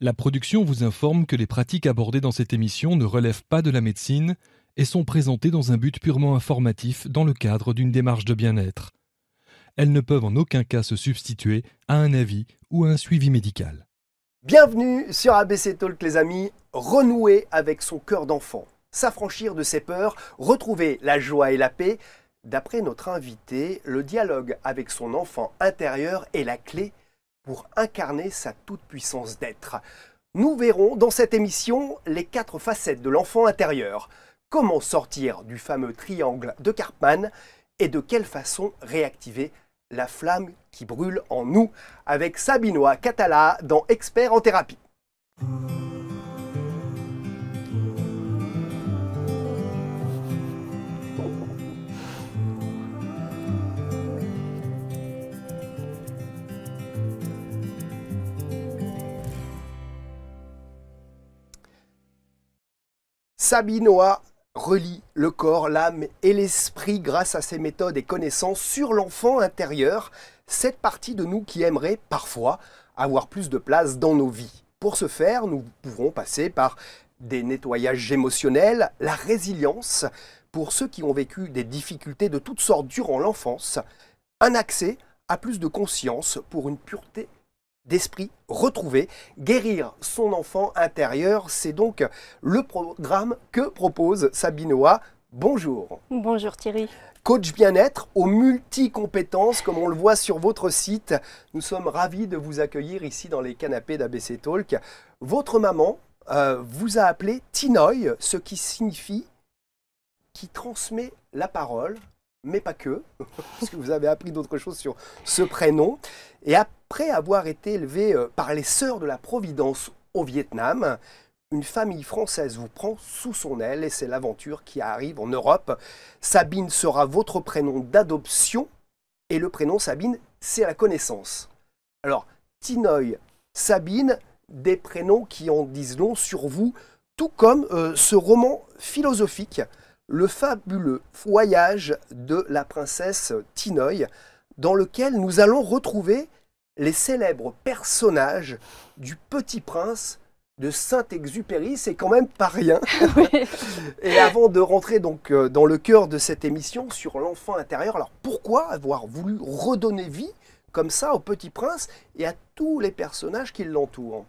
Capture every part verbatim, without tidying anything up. La production vous informe que les pratiques abordées dans cette émission ne relèvent pas de la médecine et sont présentées dans un but purement informatif dans le cadre d'une démarche de bien-être. Elles ne peuvent en aucun cas se substituer à un avis ou à un suivi médical. Bienvenue sur A B C Talk les amis, renouer avec son cœur d'enfant, s'affranchir de ses peurs, retrouver la joie et la paix. D'après notre invité, le dialogue avec son enfant intérieur est la clé pour incarner sa toute-puissance d'être. Nous verrons dans cette émission les quatre facettes de l'enfant intérieur, comment sortir du fameux triangle de Karpman et de quelle façon réactiver la flamme qui brûle en nous avec Sabine-Hoa Cathala dans Experts en Thérapie. Sabine-Hoa relie le corps, l'âme et l'esprit grâce à ses méthodes et connaissances sur l'enfant intérieur, cette partie de nous qui aimerait parfois avoir plus de place dans nos vies. Pour ce faire, nous pouvons passer par des nettoyages émotionnels, la résilience, pour ceux qui ont vécu des difficultés de toutes sortes durant l'enfance, un accès à plus de conscience pour une pureté d'esprit retrouvé. Guérir son enfant intérieur, c'est donc le programme que propose Sabine-Hoa. Bonjour. Bonjour Thierry. Coach bien-être aux multi-compétences, comme on le voit sur votre site. Nous sommes ravis de vous accueillir ici dans les canapés d'A B C Talk. Votre maman euh, vous a appelé Tinoï, ce qui signifie qui transmet la parole, mais pas que, parce que vous avez appris d'autres choses sur ce prénom. Et après avoir été élevée par les Sœurs de la Providence au Vietnam, une famille française vous prend sous son aile et c'est l'aventure qui arrive en Europe. Sabine sera votre prénom d'adoption et le prénom Sabine, c'est la connaissance. Alors, Tinoï, Sabine, des prénoms qui en disent long sur vous, tout comme euh, ce roman philosophique Le fabuleux voyage de la princesse Tinoï, dans lequel nous allons retrouver les célèbres personnages du Petit Prince de Saint-Exupéry. C'est quand même pas rien. Oui. Et avant de rentrer donc dans le cœur de cette émission sur l'enfant intérieur, alors pourquoi avoir voulu redonner vie comme ça au Petit Prince et à tous les personnages qui l'entourent ?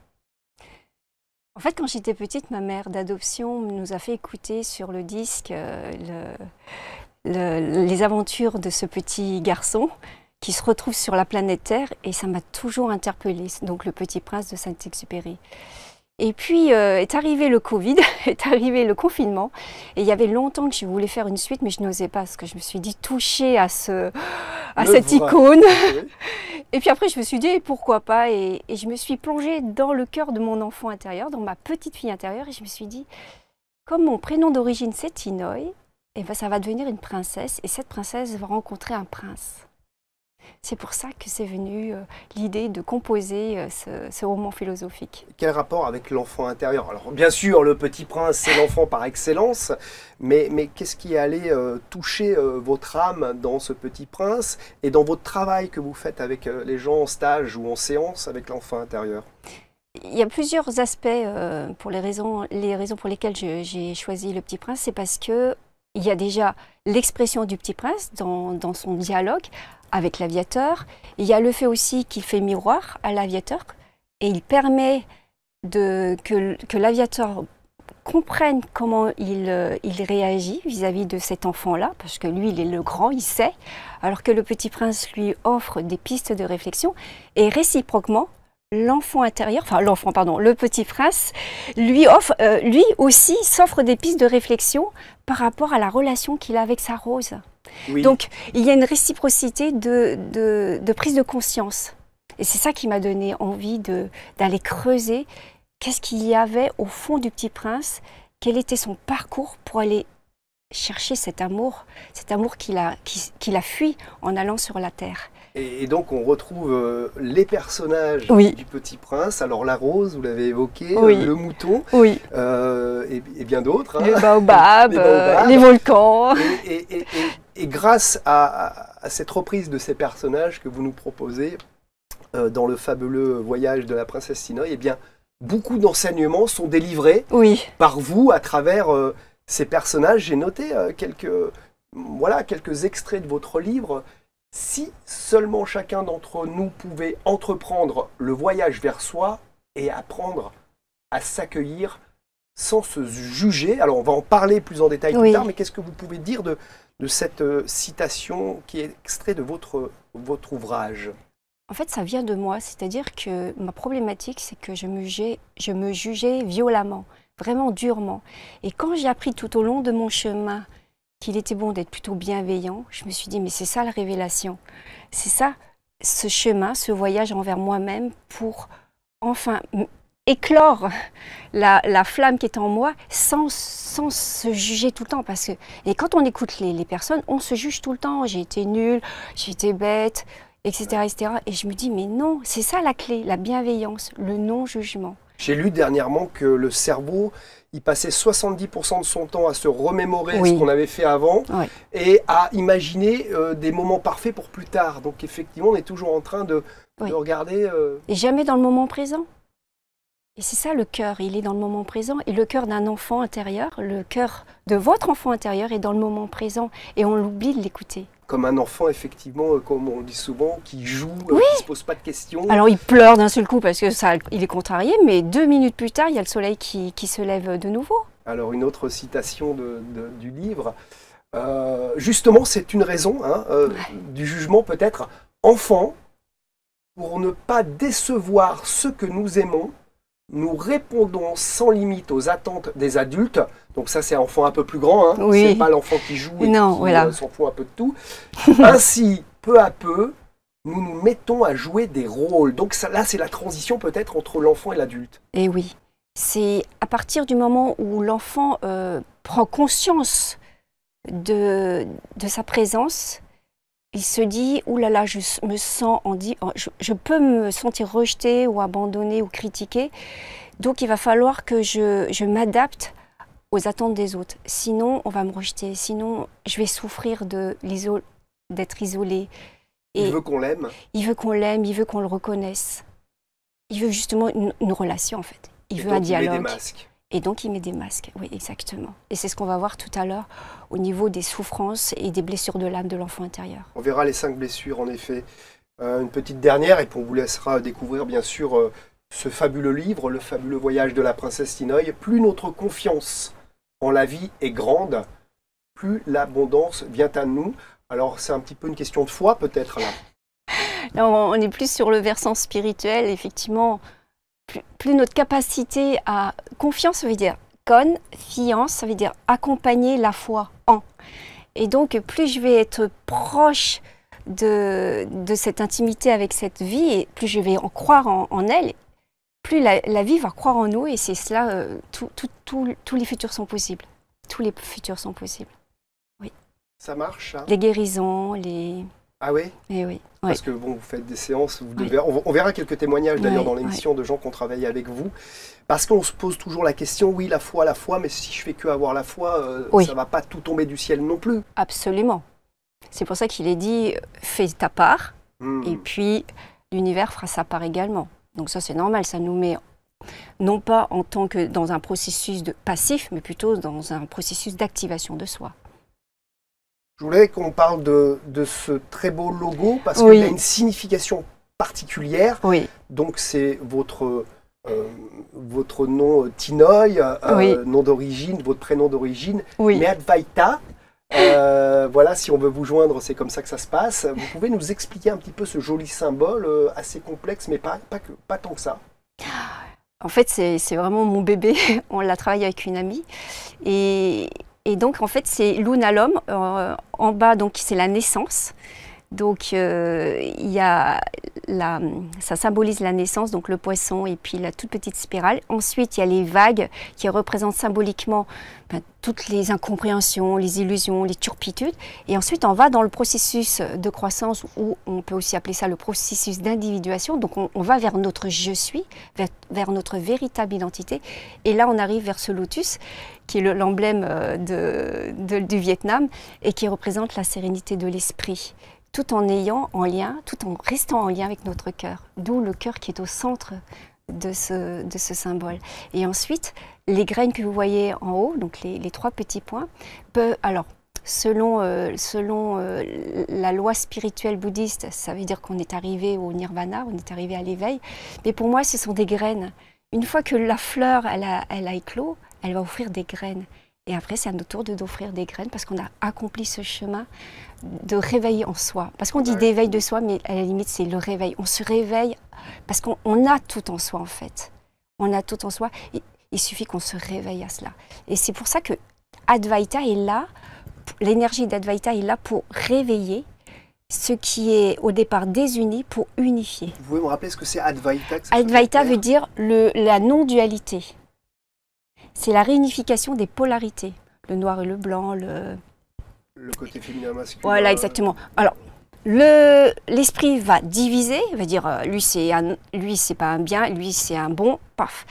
En fait, quand j'étais petite, ma mère d'adoption nous a fait écouter sur le disque euh, le, le, les aventures de ce petit garçon qui se retrouve sur la planète Terre et ça m'a toujours interpellée, donc le Petit Prince de Saint-Exupéry. Et puis euh, est arrivé le Covid, est arrivé le confinement et il y avait longtemps que je voulais faire une suite mais je n'osais pas parce que je me suis dit touchée à, ce, à cette vrai. icône. Oui. Et puis après, je me suis dit, pourquoi pas, et, et je me suis plongée dans le cœur de mon enfant intérieur, dans ma petite fille intérieure, et je me suis dit, comme mon prénom d'origine c'est Tinoï, eh ben, ça va devenir une princesse, et cette princesse va rencontrer un prince. C'est pour ça que c'est venu euh, l'idée de composer euh, ce, ce roman philosophique. Quel rapport avec l'enfant intérieur? Alors bien sûr, le Petit Prince, c'est l'enfant par excellence, mais, mais qu'est-ce qui est allé euh, toucher euh, votre âme dans ce Petit Prince et dans votre travail que vous faites avec euh, les gens en stage ou en séance avec l'enfant intérieur? Il y a plusieurs aspects euh, pour les raisons, les raisons pour lesquelles j'ai choisi le Petit Prince, c'est parce que il y a déjà l'expression du Petit Prince dans, dans son dialogue avec l'aviateur. Il y a le fait aussi qu'il fait miroir à l'aviateur et il permet de, que, que l'aviateur comprenne comment il, il réagit vis-à-vis de cet enfant-là, parce que lui, il est le grand, il sait, alors que le Petit Prince lui offre des pistes de réflexion et réciproquement, l'enfant intérieur, enfin l'enfant, pardon, le Petit Prince, lui, offre, euh, lui aussi s'offre des pistes de réflexion par rapport à la relation qu'il a avec sa rose. Oui. Donc, il y a une réciprocité de, de, de prise de conscience. Et c'est ça qui m'a donné envie d'aller creuser qu'est-ce qu'il y avait au fond du Petit Prince, quel était son parcours pour aller chercher cet amour, cet amour qu'il a, qu'il a fui en allant sur la Terre. Et donc on retrouve euh, les personnages oui. du Petit Prince, alors la rose, vous l'avez évoqué, oui. euh, le mouton, oui. euh, et, et bien d'autres. Hein. Les baobabs, les, baobabs. Euh, les volcans. Et, et, et, et, et grâce à, à, à cette reprise de ces personnages que vous nous proposez euh, dans le fabuleux voyage de la princesse Tinoï, eh bien beaucoup d'enseignements sont délivrés oui. par vous à travers euh, ces personnages. J'ai noté euh, quelques, voilà, quelques extraits de votre livre. Si seulement chacun d'entre nous pouvait entreprendre le voyage vers soi et apprendre à s'accueillir sans se juger. Alors, on va en parler plus en détail oui. plus tard, mais qu'est-ce que vous pouvez dire de, de cette euh, citation qui est extraite de votre, votre ouvrage ? En fait, ça vient de moi, c'est-à-dire que ma problématique, c'est que je me, jugeais, je me jugeais violemment, vraiment durement. Et quand j'ai appris tout au long de mon chemin qu'il était bon d'être plutôt bienveillant, je me suis dit, mais c'est ça la révélation. C'est ça, ce chemin, ce voyage envers moi-même pour enfin éclore la, la flamme qui est en moi sans, sans se juger tout le temps. Parce que, et quand on écoute les, les personnes, on se juge tout le temps. J'ai été nulle, j'ai été bête, et cetera, et cetera. Et je me dis, mais non, c'est ça la clé, la bienveillance, le non-jugement. J'ai lu dernièrement que le cerveau, il passait soixante-dix pour cent de son temps à se remémorer oui. ce qu'on avait fait avant oui. et à imaginer euh, des moments parfaits pour plus tard. Donc effectivement, on est toujours en train de, oui. de regarder... Euh... Et jamais dans le moment présent. Et c'est ça le cœur, il est dans le moment présent. Et le cœur d'un enfant intérieur, le cœur de votre enfant intérieur est dans le moment présent. Et on l'oublie de l'écouter. Comme un enfant, effectivement, euh, comme on dit souvent, qui joue, euh, oui. qui ne se pose pas de questions. Alors, il pleure d'un seul coup parce qu'il est contrarié, mais deux minutes plus tard, il y a le soleil qui, qui se lève de nouveau. Alors, une autre citation de, de, du livre. Euh, justement, c'est une raison hein, euh, ouais. du jugement, peut-être. Enfant, pour ne pas décevoir ceux que nous aimons, nous répondons sans limite aux attentes des adultes. Donc ça, c'est un enfant un peu plus grand. Hein. Oui. C'est pas l'enfant qui joue et non, qui voilà. s'en fout un peu de tout. Ainsi, peu à peu, nous nous mettons à jouer des rôles. Donc ça, là, c'est la transition peut-être entre l'enfant et l'adulte. Et oui, c'est à partir du moment où l'enfant euh, prend conscience de, de sa présence, il se dit, oulala, je me sens, en dit, je, je peux me sentir rejeté ou abandonné ou critiqué. Donc il va falloir que je, je m'adapte aux attentes des autres. Sinon, on va me rejeter. Sinon, je vais souffrir de l'iso- d'être isolé. Et il veut qu'on l'aime. Il veut qu'on l'aime, il veut qu'on le reconnaisse. Il veut justement une, une relation, en fait. Il Et veut donc un dialogue. Il met des masques. Et donc, il met des masques, oui, exactement. Et c'est ce qu'on va voir tout à l'heure au niveau des souffrances et des blessures de l'âme de l'enfant intérieur. On verra les cinq blessures, en effet. Euh, une petite dernière, et on vous laissera découvrir, bien sûr, euh, ce fabuleux livre, Le fabuleux voyage de la princesse Tinoï. Plus notre confiance en la vie est grande, plus l'abondance vient à nous. Alors, c'est un petit peu une question de foi, peut-être, là. Là, on est plus sur le versant spirituel, effectivement. Plus, plus notre capacité à... Confiance, ça veut dire confiance, ça veut dire accompagner la foi en. Et donc, plus je vais être proche de, de cette intimité avec cette vie, et plus je vais en croire en, en elle, plus la, la vie va croire en nous. Et c'est cela, euh, tout, tout, tout, tous les futurs sont possibles. Tous les futurs sont possibles. Oui. Ça marche, hein ? Les guérisons, les... Ah oui, et oui, parce oui. que bon, vous faites des séances, vous devez, oui. on verra quelques témoignages d'ailleurs oui, dans l'émission oui. de gens qui ont travaillé avec vous, parce qu'on se pose toujours la question, oui, la foi, la foi, mais si je fais que avoir la foi, euh, oui. ça ne va pas tout tomber du ciel non plus. Absolument. C'est pour ça qu'il est dit, fais ta part, hmm. et puis l'univers fera sa part également. Donc ça, c'est normal, ça nous met non pas en tant que dans un processus de passif, mais plutôt dans un processus d'activation de soi. Je voulais qu'on parle de, de ce très beau logo parce oui. qu'il a une signification particulière. Oui. Donc c'est votre, euh, votre nom Tinoï, euh, oui. nom d'origine, votre prénom d'origine, oui. mais Advaita. Euh, voilà, si on veut vous joindre, c'est comme ça que ça se passe. Vous pouvez nous expliquer un petit peu ce joli symbole euh, assez complexe, mais pas, pas, que, pas tant que ça. En fait, c'est vraiment mon bébé. On l'a travaillé avec une amie. Et... Et donc, en fait, c'est l'unalom, euh, en bas, donc c'est la naissance. Donc, euh, y a la, ça symbolise la naissance, donc le poisson et puis la toute petite spirale. Ensuite, il y a les vagues qui représentent symboliquement ben, toutes les incompréhensions, les illusions, les turpitudes. Et ensuite, on va dans le processus de croissance, ou on peut aussi appeler ça le processus d'individuation. Donc, on, on va vers notre « je suis », vers, vers notre véritable identité. Et là, on arrive vers ce lotus, qui est l'emblème de, de, du Vietnam et qui représente la sérénité de l'esprit. Tout en ayant en lien, tout en restant en lien avec notre cœur. D'où le cœur qui est au centre de ce, de ce symbole. Et ensuite, les graines que vous voyez en haut, donc les, les trois petits points, peuvent, alors, selon, euh, selon euh, la loi spirituelle bouddhiste, ça veut dire qu'on est arrivé au nirvana, on est arrivé à l'éveil, mais pour moi, ce sont des graines. Une fois que la fleur, elle a, elle a éclos, elle va offrir des graines. Et après, c'est à notre tour d'offrir des graines parce qu'on a accompli ce chemin de réveil en soi. Parce qu'on dit d'éveil de soi, mais à la limite, c'est le réveil. On se réveille parce qu'on a tout en soi, en fait. On a tout en soi. Il, il suffit qu'on se réveille à cela. Et c'est pour ça que Advaita est là, l'énergie d'Advaita est là pour réveiller ce qui est au départ désuni pour unifier. Vous pouvez me rappeler ce que c'est Advaita? Advaita veut dire le, la non-dualité. C'est la réunification des polarités, le noir et le blanc, le... Le côté féminin, masculin. Voilà, exactement. Alors, le, l'esprit va diviser, va dire, euh, lui c'est un, lui c'est pas un bien, lui c'est un bon, paf.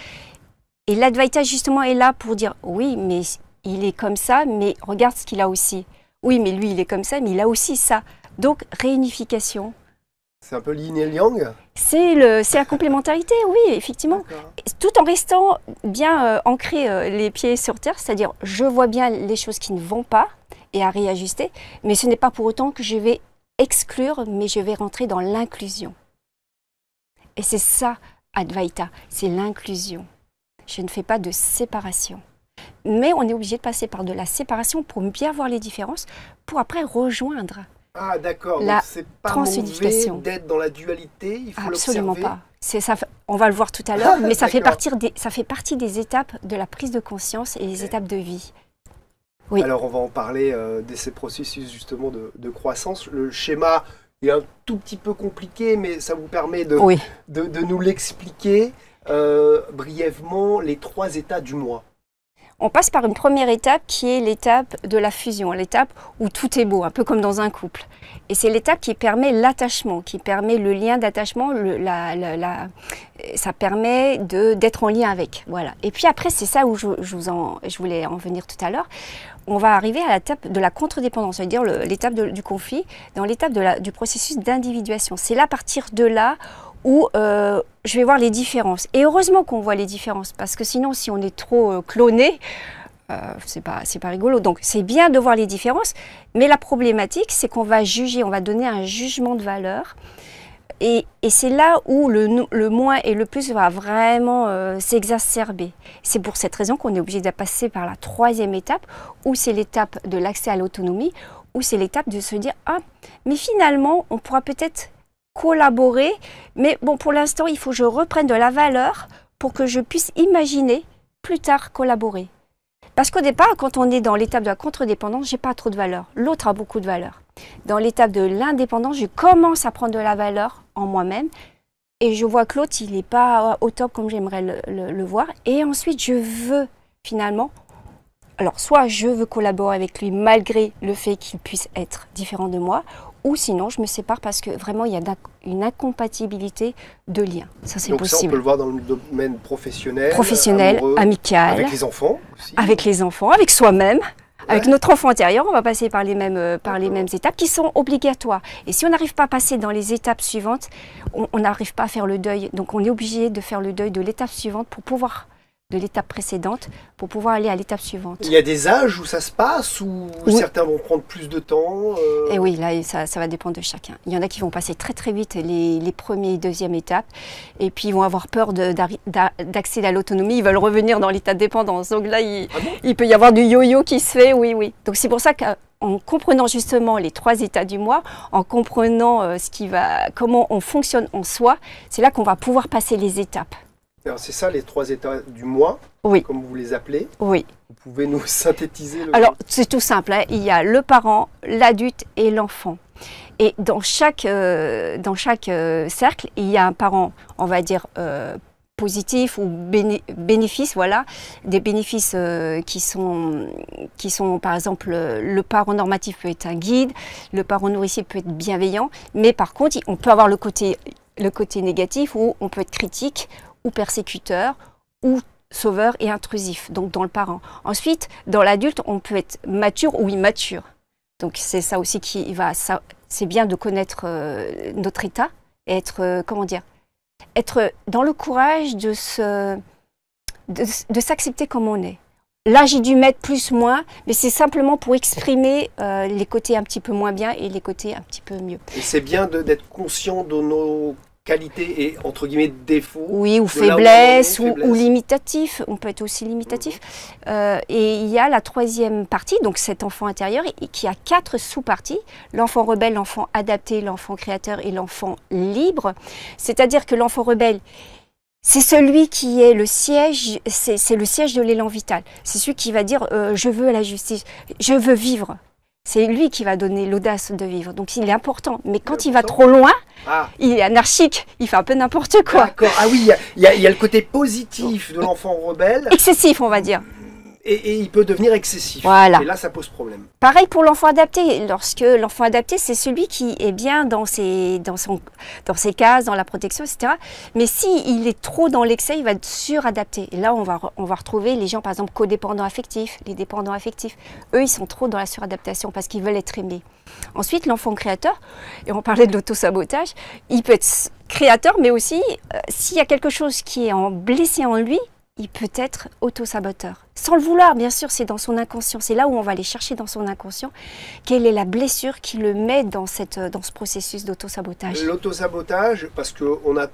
Et l'Advaita justement est là pour dire, oui, mais il est comme ça, mais regarde ce qu'il a aussi. Oui, mais lui il est comme ça, mais il a aussi ça. Donc, réunification. C'est un peu yin et yang. C'est la complémentarité, oui, effectivement. Tout en restant bien euh, ancré euh, les pieds sur terre, c'est-à-dire je vois bien les choses qui ne vont pas et à réajuster, mais ce n'est pas pour autant que je vais exclure, mais je vais rentrer dans l'inclusion. Et c'est ça, Advaita, c'est l'inclusion. Je ne fais pas de séparation. Mais on est obligé de passer par de la séparation pour bien voir les différences, pour après rejoindre. Ah d'accord, donc c'est pas mauvais d'être dans la dualité, il faut l'observer. Absolument pas. Ça, on va le voir tout à l'heure, mais ça fait, partie des, ça fait partie des étapes de la prise de conscience et les okay. étapes de vie. Oui. Alors on va en parler euh, de ces processus justement de, de croissance. Le schéma est un tout petit peu compliqué, mais ça vous permet de, oui. de, de nous l'expliquer euh, brièvement, les trois états du moi. On passe par une première étape qui est l'étape de la fusion, l'étape où tout est beau, un peu comme dans un couple. Et c'est l'étape qui permet l'attachement, qui permet le lien d'attachement, la, la, la, ça permet d'être en lien avec. Voilà. Et puis après, c'est ça où je, je, vous en, je voulais en venir tout à l'heure, on va arriver à l'étape de la contre-dépendance, c'est-à-dire l'étape du conflit, dans l'étape du processus d'individuation. C'est là, à partir de là, où euh, je vais voir les différences. Et heureusement qu'on voit les différences, parce que sinon, si on est trop euh, cloné, euh, c'est pas, c'est pas rigolo. Donc, c'est bien de voir les différences, mais la problématique, c'est qu'on va juger, on va donner un jugement de valeur. Et, et c'est là où le, le moins et le plus va vraiment euh, s'exacerber. C'est pour cette raison qu'on est obligé de passer par la troisième étape, où c'est l'étape de l'accès à l'autonomie, où c'est l'étape de se dire « Ah, mais finalement, on pourra peut-être... » collaborer, mais bon, pour l'instant, il faut que je reprenne de la valeur pour que je puisse imaginer plus tard collaborer. Parce qu'au départ, quand on est dans l'étape de la contre-dépendance, j'ai pas trop de valeur. L'autre a beaucoup de valeur. Dans l'étape de l'indépendance, je commence à prendre de la valeur en moi-même et je vois que l'autre, il n'est pas au top comme j'aimerais le, le, le voir. Et ensuite, je veux finalement... Alors, soit je veux collaborer avec lui malgré le fait qu'il puisse être différent de moi, ou sinon je me sépare parce que vraiment il y a une incompatibilité de liens. Ça, c'est possible. Donc ça, on peut le voir dans le domaine professionnel, professionnel, amoureux, amical, avec les enfants aussi. Avec les enfants, avec soi-même, ouais. Avec notre enfant intérieur, on va passer par les mêmes, par les mêmes étapes qui sont obligatoires. Et si on n'arrive pas à passer dans les étapes suivantes, on n'arrive pas à faire le deuil. Donc on est obligé de faire le deuil de l'étape suivante pour pouvoir... de l'étape précédente pour pouvoir aller à l'étape suivante. Il y a des âges où ça se passe, où oui. certains vont prendre plus de temps euh... Et oui, là, ça, ça va dépendre de chacun. Il y en a qui vont passer très très vite les, les premières et deuxièmes étapes, et puis ils vont avoir peur d'accéder à l'autonomie, ils veulent revenir dans l'état de dépendance. Donc là, il, ah bon il peut y avoir du yo-yo qui se fait, oui, oui. Donc c'est pour ça qu'en comprenant justement les trois états du moi, en comprenant ce qui va, comment on fonctionne en soi, c'est là qu'on va pouvoir passer les étapes. C'est ça les trois états du moi, oui. comme vous les appelez. Oui. Vous pouvez nous synthétiser le... Alors c'est tout simple, hein. Il y a le parent, l'adulte et l'enfant. Et dans chaque, euh, dans chaque euh, cercle, il y a un parent, on va dire, euh, positif ou béné bénéfice, voilà. Des bénéfices euh, qui, sont, qui sont, par exemple, le parent normatif peut être un guide, le parent nourricier peut être bienveillant, mais par contre, on peut avoir le côté, le côté négatif où on peut être critique, ou persécuteur, ou sauveur et intrusif, donc dans le parent. Ensuite, dans l'adulte, on peut être mature ou immature. Donc c'est ça aussi qui va... C'est bien de connaître euh, notre état et être, euh, comment dire, être dans le courage de se, de, de s'accepter comme on est. Là, j'ai dû mettre plus, moins, mais c'est simplement pour exprimer euh, les côtés un petit peu moins bien et les côtés un petit peu mieux. C'est bien d'être conscient de nos qualités et, entre guillemets, défauts. Oui, ou faiblesses, ou, ou limitatifs. On peut être aussi limitatif. Mmh. Euh, et il y a la troisième partie, donc cet enfant intérieur, qui a quatre sous-parties. L'enfant rebelle, l'enfant adapté, l'enfant créateur et l'enfant libre. C'est-à-dire que l'enfant rebelle, c'est celui qui est le siège, c'est le siège de l'élan vital. C'est celui qui va dire euh, « je veux la justice, je veux vivre ». C'est lui qui va donner l'audace de vivre. Donc il est important. Mais quand il va trop loin, ah. il est anarchique, il fait un peu n'importe quoi. D'accord. Ah oui, il y, y, y a le côté positif de l'enfant rebelle. Excessif, on va dire. Et, et il peut devenir excessif. Voilà. Et là, ça pose problème. Pareil pour l'enfant adapté. Lorsque l'enfant adapté, c'est celui qui est bien dans ses, dans, son, dans ses cases, dans la protection, et cetera. Mais s'il est trop dans l'excès, il va être suradapté. Et là, on va, on va retrouver les gens, par exemple, codépendants affectifs, les dépendants affectifs. Eux, ils sont trop dans la suradaptation parce qu'ils veulent être aimés. Ensuite, l'enfant créateur, et on parlait de l'autosabotage, il peut être créateur, mais aussi, euh, s'il y a quelque chose qui est en blessé en lui, il peut être auto-saboteur. Sans le vouloir, bien sûr, c'est dans son inconscient. C'est là où on va aller chercher dans son inconscient quelle est la blessure qui le met dans, cette, dans ce processus d'auto-sabotage. L'auto-sabotage, parce qu'on a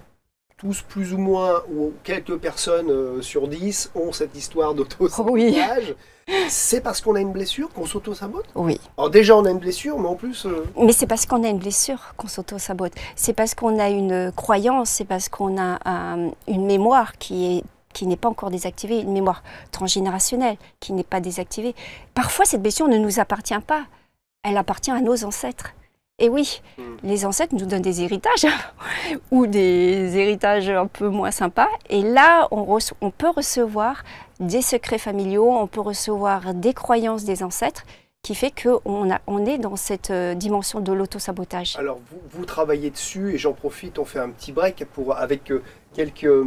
tous plus ou moins, ou quelques personnes sur dix ont cette histoire d'auto-sabotage. Oui. C'est parce qu'on a une blessure qu'on s'auto-sabote? Oui. Alors déjà, on a une blessure, mais en plus... Euh... Mais c'est parce qu'on a une blessure qu'on s'auto-sabote. C'est parce qu'on a une croyance, c'est parce qu'on a un, une mémoire qui est... qui n'est pas encore désactivée, une mémoire transgénérationnelle qui n'est pas désactivée. Parfois, cette blessure ne nous appartient pas, elle appartient à nos ancêtres. Et oui, mmh. les ancêtres nous donnent des héritages, ou des héritages un peu moins sympas, et là, on, on peut recevoir des secrets familiaux, on peut recevoir des croyances des ancêtres, qui fait qu'on on est dans cette dimension de l'auto-sabotage. Alors, vous, vous travaillez dessus, et j'en profite, on fait un petit break pour, avec euh, quelques... Euh,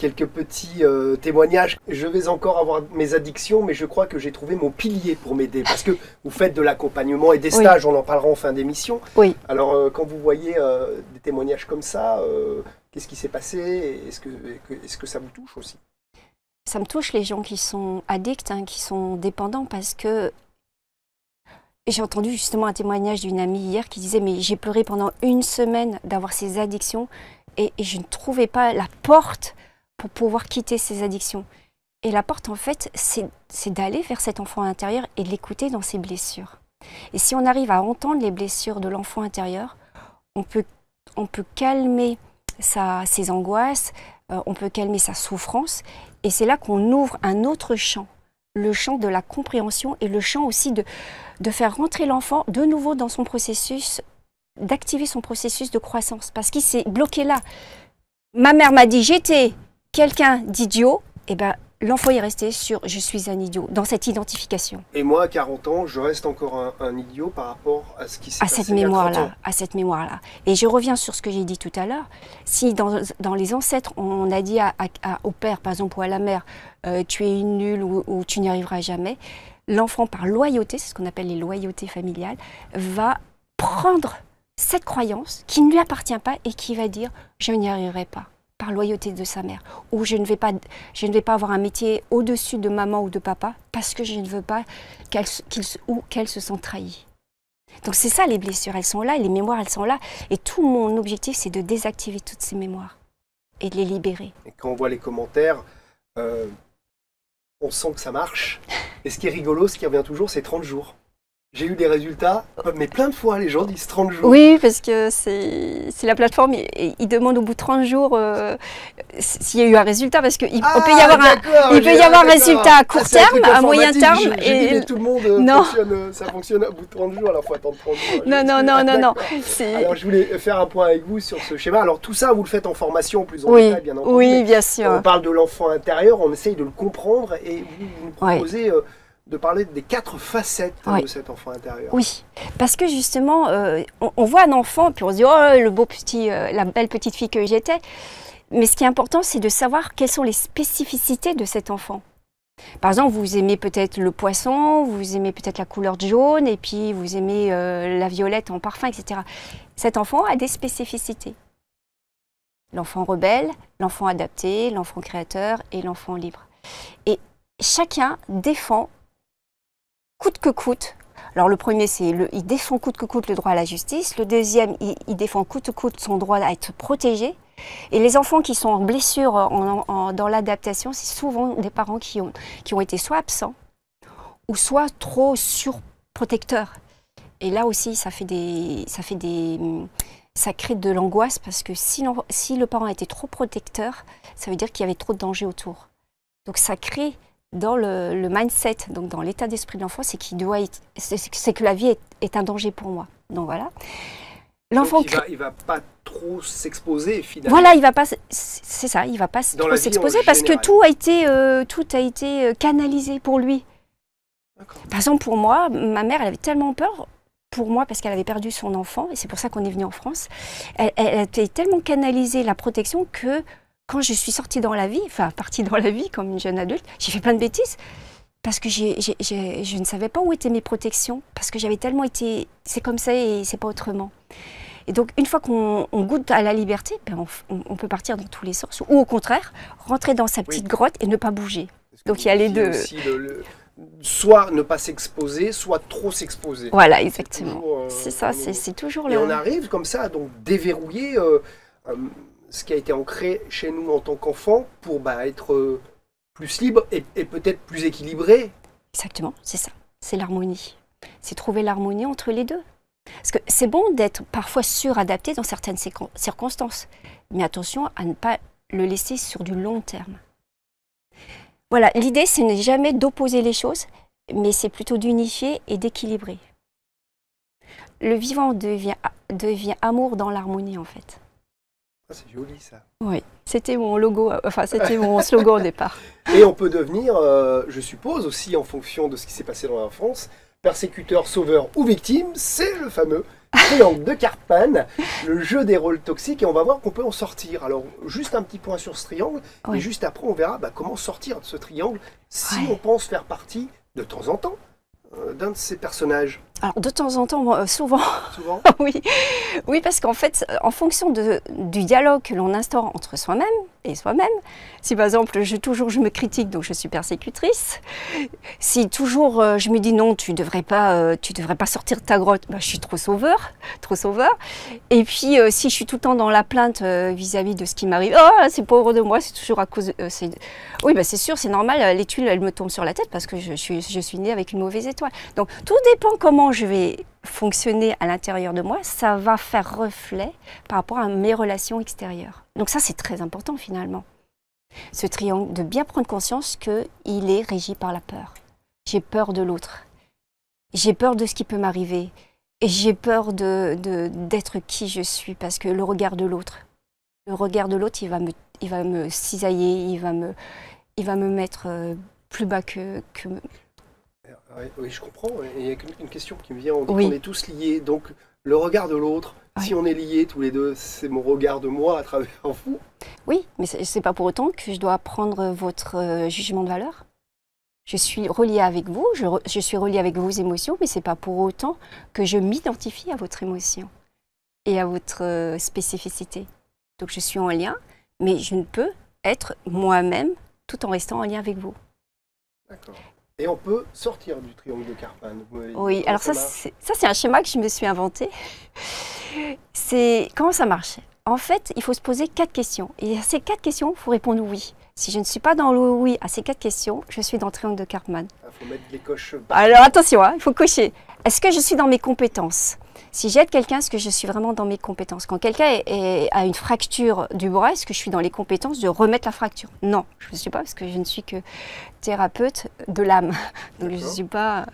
Quelques petits euh, témoignages. Je vais encore avoir mes addictions, mais je crois que j'ai trouvé mon pilier pour m'aider. Parce que vous faites de l'accompagnement et des oui. stages, on en parlera en fin d'émission. Oui. Alors, euh, quand vous voyez euh, des témoignages comme ça, euh, qu'est-ce qui s'est passé? Est-ce que, est-ce que ça vous touche aussi? Ça me touche les gens qui sont addicts, hein, qui sont dépendants, parce que j'ai entendu justement un témoignage d'une amie hier qui disait « mais j'ai pleuré pendant une semaine d'avoir ces addictions et, et je ne trouvais pas la porte » pour pouvoir quitter ses addictions. Et la porte, en fait, c'est d'aller vers cet enfant intérieur et de l'écouter dans ses blessures. Et si on arrive à entendre les blessures de l'enfant intérieur, on peut, on peut calmer sa, ses angoisses, euh, on peut calmer sa souffrance, et c'est là qu'on ouvre un autre champ, le champ de la compréhension et le champ aussi de, de faire rentrer l'enfant de nouveau dans son processus, d'activer son processus de croissance, parce qu'il s'est bloqué là. Ma mère m'a dit, j'étais... quelqu'un d'idiot, eh ben, l'enfant est resté sur « je suis un idiot » dans cette identification. Et moi, à quarante ans, je reste encore un, un idiot par rapport à ce qui s'est passé cette mémoire -là, à cette mémoire-là. Et je reviens sur ce que j'ai dit tout à l'heure. Si dans, dans les ancêtres, on a dit à, à, au père, par exemple, ou à la mère euh, « tu es une nulle » ou, ou « tu n'y arriveras jamais », l'enfant, par loyauté, c'est ce qu'on appelle les loyautés familiales, va prendre cette croyance qui ne lui appartient pas et qui va dire « je n'y arriverai pas ». Par loyauté de sa mère, ou je ne vais pas, je ne vais pas avoir un métier au-dessus de maman ou de papa parce que je ne veux pas qu'elle qu'il, ou qu'elle se sente trahie. Donc c'est ça les blessures, elles sont là, les mémoires elles sont là, et tout mon objectif c'est de désactiver toutes ces mémoires et de les libérer. Et quand on voit les commentaires, euh, on sent que ça marche, et ce qui est rigolo, ce qui revient toujours c'est trente jours. J'ai eu des résultats, mais plein de fois, les gens disent trente jours. Oui, parce que c'est la plateforme, ils, ils demandent au bout de trente jours euh, s'il y a eu un résultat, parce qu'il ah, peut y avoir un, il peut y avoir un résultat à court ça, terme, à moyen terme. Je, et dit, tout le monde non. Fonctionne, ça fonctionne au bout de trente jours, alors il faut attendre trente jours. Non, non, non, non, non. Alors je voulais faire un point avec vous sur ce schéma. Alors tout ça, vous le faites en formation, plus en oui. détail, bien entendu. Oui, bien sûr. On parle de l'enfant intérieur, on essaye de le comprendre, et vous, vous nous proposez... Oui. Euh, de parler des quatre facettes oui. de cet enfant intérieur. Oui, parce que justement, euh, on, on voit un enfant, puis on se dit « oh, le beau petit, euh, la belle petite fille que j'étais ». Mais ce qui est important, c'est de savoir quelles sont les spécificités de cet enfant. Par exemple, vous aimez peut-être le poisson, vous aimez peut-être la couleur jaune, et puis vous aimez euh, la violette en parfum, et cetera. Cet enfant a des spécificités. l'enfant rebelle, l'enfant adapté, l'enfant créateur et l'enfant libre. Et chacun défend coûte que coûte. Alors le premier, c'est le, il défend coûte que coûte le droit à la justice. Le deuxième, il, il défend coûte que coûte son droit à être protégé. Et les enfants qui sont en blessure en, en, en, dans l'adaptation, c'est souvent des parents qui ont, qui ont été soit absents ou soit trop surprotecteurs. Et là aussi, ça fait des, ça fait des, ça crée de l'angoisse parce que si, si le parent était trop protecteur, ça veut dire qu'il y avait trop de danger autour. Donc ça crée dans le, le mindset, donc dans l'état d'esprit de l'enfant, c'est qu'il doit, c'est que la vie est, est un danger pour moi. Donc voilà. L'enfant crée... il ne va, va pas trop s'exposer finalement. Voilà, il va pas, c'est ça, il ne va pas trop s'exposer parce que tout a été, euh, tout a été canalisé pour lui. Par exemple, pour moi, ma mère, elle avait tellement peur. Pour moi, parce qu'elle avait perdu son enfant, et c'est pour ça qu'on est venu en France, elle, elle était tellement canalisée la protection que quand je suis sortie dans la vie, enfin partie dans la vie comme une jeune adulte, j'ai fait plein de bêtises parce que j'ai, j'ai, j'ai, je ne savais pas où étaient mes protections, parce que j'avais tellement été, c'est comme ça et c'est pas autrement. Et donc une fois qu'on goûte à la liberté, ben on, on, on peut partir dans tous les sens, ou au contraire, rentrer dans sa petite oui. grotte et ne pas bouger. Donc il y a les deux. Soit ne pas s'exposer, soit trop s'exposer. Voilà, exactement. C'est euh, ça, c'est toujours le... Et on arrive comme ça à donc déverrouiller euh, euh, ce qui a été ancré chez nous en tant qu'enfant pour bah, être euh, plus libre et, et peut-être plus équilibré. Exactement, c'est ça. C'est l'harmonie. C'est trouver l'harmonie entre les deux. Parce que c'est bon d'être parfois suradapté dans certaines circonstances. Mais attention à ne pas le laisser sur du long terme. Voilà, l'idée, ce n'est jamais d'opposer les choses, mais c'est plutôt d'unifier et d'équilibrer. Le vivant devient, devient amour dans l'harmonie, en fait. Ah, c'est joli, ça. Oui, c'était mon logo, enfin, c'était mon slogan au départ. Et on peut devenir, euh, je suppose, aussi en fonction de ce qui s'est passé dans l'enfance, persécuteur, sauveur ou victime, c'est le fameux triangle de Karpman, le jeu des rôles toxiques, et on va voir qu'on peut en sortir. Alors, juste un petit point sur ce triangle, ouais. et juste après, on verra bah, comment sortir de ce triangle si ouais. on pense faire partie, de temps en temps, euh, d'un de ces personnages. Alors, de temps en temps, euh, souvent. Souvent oui. oui, parce qu'en fait, en fonction de, du dialogue que l'on instaure entre soi-même et soi-même, si par exemple, je, toujours je me critique, donc je suis persécutrice, si toujours euh, je me dis non, tu ne devrais, euh, devrais pas sortir de ta grotte, bah, je suis trop sauveur, trop sauveur. Et puis, euh, si je suis tout le temps dans la plainte vis-à-vis euh, -vis de ce qui m'arrive, « Oh, c'est pauvre de moi, c'est toujours à cause… Euh, » Oui, bah, c'est sûr, c'est normal, les tuiles, elles me tombent sur la tête parce que je suis, je suis née avec une mauvaise étoile. Donc, tout dépend comment je vais fonctionner à l'intérieur de moi, ça va faire reflet par rapport à mes relations extérieures. Donc ça, c'est très important finalement. Ce triangle, de bien prendre conscience qu'il est régi par la peur. J'ai peur de l'autre. J'ai peur de ce qui peut m'arriver. Et j'ai peur de, de, d'être qui je suis parce que le regard de l'autre, le regard de l'autre, il va me, il va me cisailler, il va me, il va me mettre plus bas que... que Oui, je comprends. Il y a une question qui me vient. On dit oui. qu'on est tous liés. Donc, le regard de l'autre, oui. si on est liés tous les deux, c'est mon regard de moi à travers vous. Oui, mais ce n'est pas pour autant que je dois prendre votre euh, jugement de valeur. Je suis reliée avec vous, je, re, je suis reliée avec vos émotions, mais ce n'est pas pour autant que je m'identifie à votre émotion et à votre euh, spécificité. Donc, je suis en lien, mais je ne peux être moi-même tout en restant en lien avec vous. D'accord. Et on peut sortir du triangle de Karpman. Oui, alors ça, ça c'est un schéma que je me suis inventé. Comment ça marche? En fait, il faut se poser quatre questions. Et à ces quatre questions, il faut répondre oui. Si je ne suis pas dans le oui à ces quatre questions, je suis dans le triangle de Karpman. Il faut mettre les coches. Alors attention, hein, il faut cocher. Est-ce que je suis dans mes compétences? Si j'aide quelqu'un, est-ce que je suis vraiment dans mes compétences? Quand quelqu'un a une fracture du bras, est-ce que je suis dans les compétences de remettre la fracture? Non, je ne suis pas, parce que je ne suis que thérapeute de l'âme. Donc je ne suis pas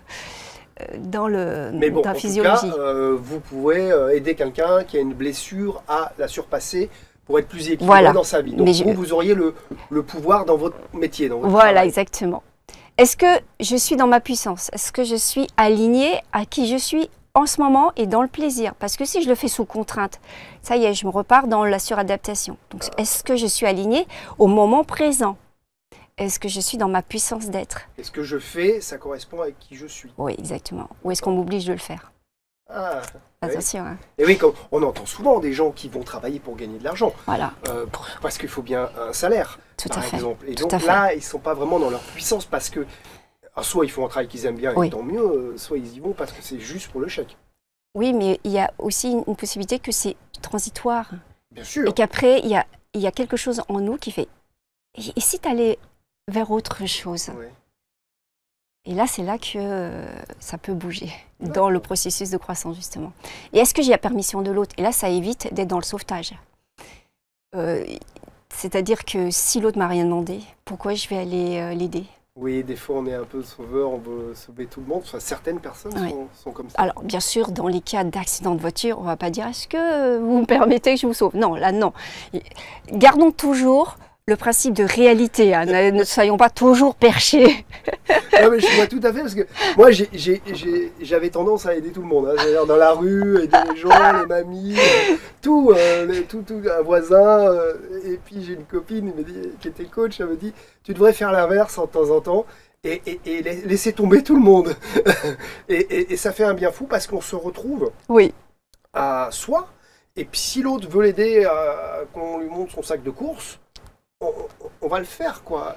dans le Mais bon, dans la physiologie. Cas, euh, vous pouvez aider quelqu'un qui a une blessure à la surpasser pour être plus équilibré voilà. dans sa vie. Donc Mais vous, je... vous auriez le, le pouvoir dans votre métier. Dans votre voilà, travail. Exactement. Est-ce que je suis dans ma puissance? Est-ce que je suis alignée à qui je suis en ce moment et dans le plaisir? Parce que si je le fais sous contrainte, ça y est, je me repars dans la suradaptation. Donc, est-ce que je suis alignée au moment présent? Est-ce que je suis dans ma puissance d'être? Est-ce que je fais, ça correspond à qui je suis? Oui, exactement. Ou est-ce qu'on m'oblige de le faire? Ah, attention. Oui. Hein. Et oui, comme on entend souvent des gens qui vont travailler pour gagner de l'argent. Voilà. Euh, parce qu'il faut bien un salaire, tout par à exemple. Fait. Et tout donc à là, fait. Ils ne sont pas vraiment dans leur puissance parce que alors, soit ils font un travail qu'ils aiment bien oui. et tant mieux, soit ils y vont parce que c'est juste pour le chèque. Oui, mais il y a aussi une possibilité que c'est transitoire. Bien sûr. Et qu'après, il y a, il y a quelque chose en nous qui fait... Et si tu allais vers autre chose oui. Et là, c'est là que ça peut bouger, ouais. dans le processus de croissance, justement. Et est-ce que j'ai la permission de l'autre? Et là, ça évite d'être dans le sauvetage. Euh, C'est-à-dire que si l'autre m'a rien demandé, pourquoi je vais aller euh, l'aider? Oui, des fois, on est un peu sauveur, on veut sauver tout le monde. Enfin, certaines personnes ouais. sont, sont comme ça. Alors, bien sûr, dans les cas d'accident de voiture, on ne va pas dire « est-ce que vous me permettez que je vous sauve ?» Non, là, non. Gardons toujours... le principe de réalité, hein, ne soyons pas toujours perchés. Non, mais je vois tout à fait, parce que moi, j'avais tendance à aider tout le monde. Hein, c'est-à-dire dans la rue, aider les gens, les mamies, tout, euh, les, tout, tout un voisin. Euh, et puis j'ai une copine elle me dit, qui était coach, elle me dit « tu devrais faire l'inverse de temps en temps et, et, et laisser tomber tout le monde ». Et, et ça fait un bien fou parce qu'on se retrouve oui. à soi. Et puis si l'autre veut l'aider, qu'on lui montre son sac de course, on va le faire, quoi.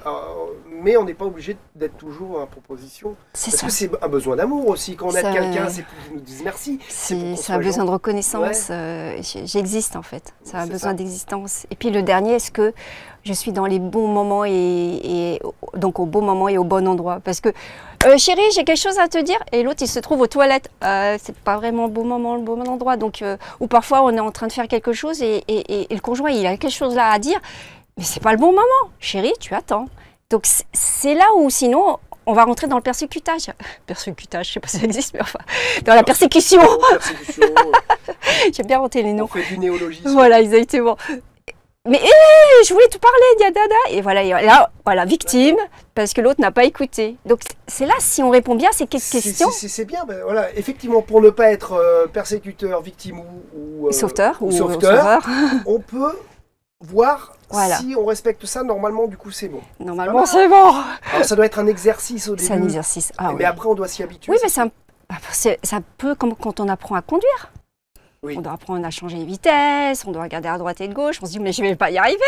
Mais on n'est pas obligé d'être toujours en proposition. Parce ça. que c'est un besoin d'amour aussi. Quand on aide quelqu'un, c'est pour qu'ils nous disent merci. C'est un besoin de reconnaissance. Ouais. J'existe, en fait. C'est un besoin d'existence. Et puis le dernier, est-ce que je suis dans les bons moments et, et donc au bon moment et au bon endroit? Parce que, euh, chérie, j'ai quelque chose à te dire. Et l'autre, il se trouve aux toilettes. Euh, c'est pas vraiment le bon moment, le bon endroit. Donc, euh, ou parfois, on est en train de faire quelque chose et, et, et, et le conjoint, il a quelque chose là à dire. Mais c'est pas le bon moment, chérie, tu attends. Donc c'est là où sinon on va rentrer dans le persécutage. Persécutage, je sais pas si ça existe, mais enfin, dans la persécution. Persécution. J'aime bien inventer les noms. On fait du néologisme. Voilà, exactement. Mais hey, je voulais tout parler, diadada. Et voilà, et là, voilà, victime, parce que l'autre n'a pas écouté. Donc c'est là, si on répond bien à ces questions. C'est bien, ben, voilà, effectivement, pour ne pas être euh, persécuteur, victime ou, ou, euh, sauveteur, ou, ou sauveteur, on peut voir. Voilà. Si on respecte ça, normalement, du coup, c'est bon. Normalement, c'est bon. Alors, ça doit être un exercice au début. C'est un exercice. Ah, mais oui. après, on doit s'y habituer. Oui, mais c'est un, un peu comme quand on apprend à conduire. Oui. On doit apprendre à changer les vitesses, on doit regarder à droite et à gauche. On se dit, mais je ne vais pas y arriver.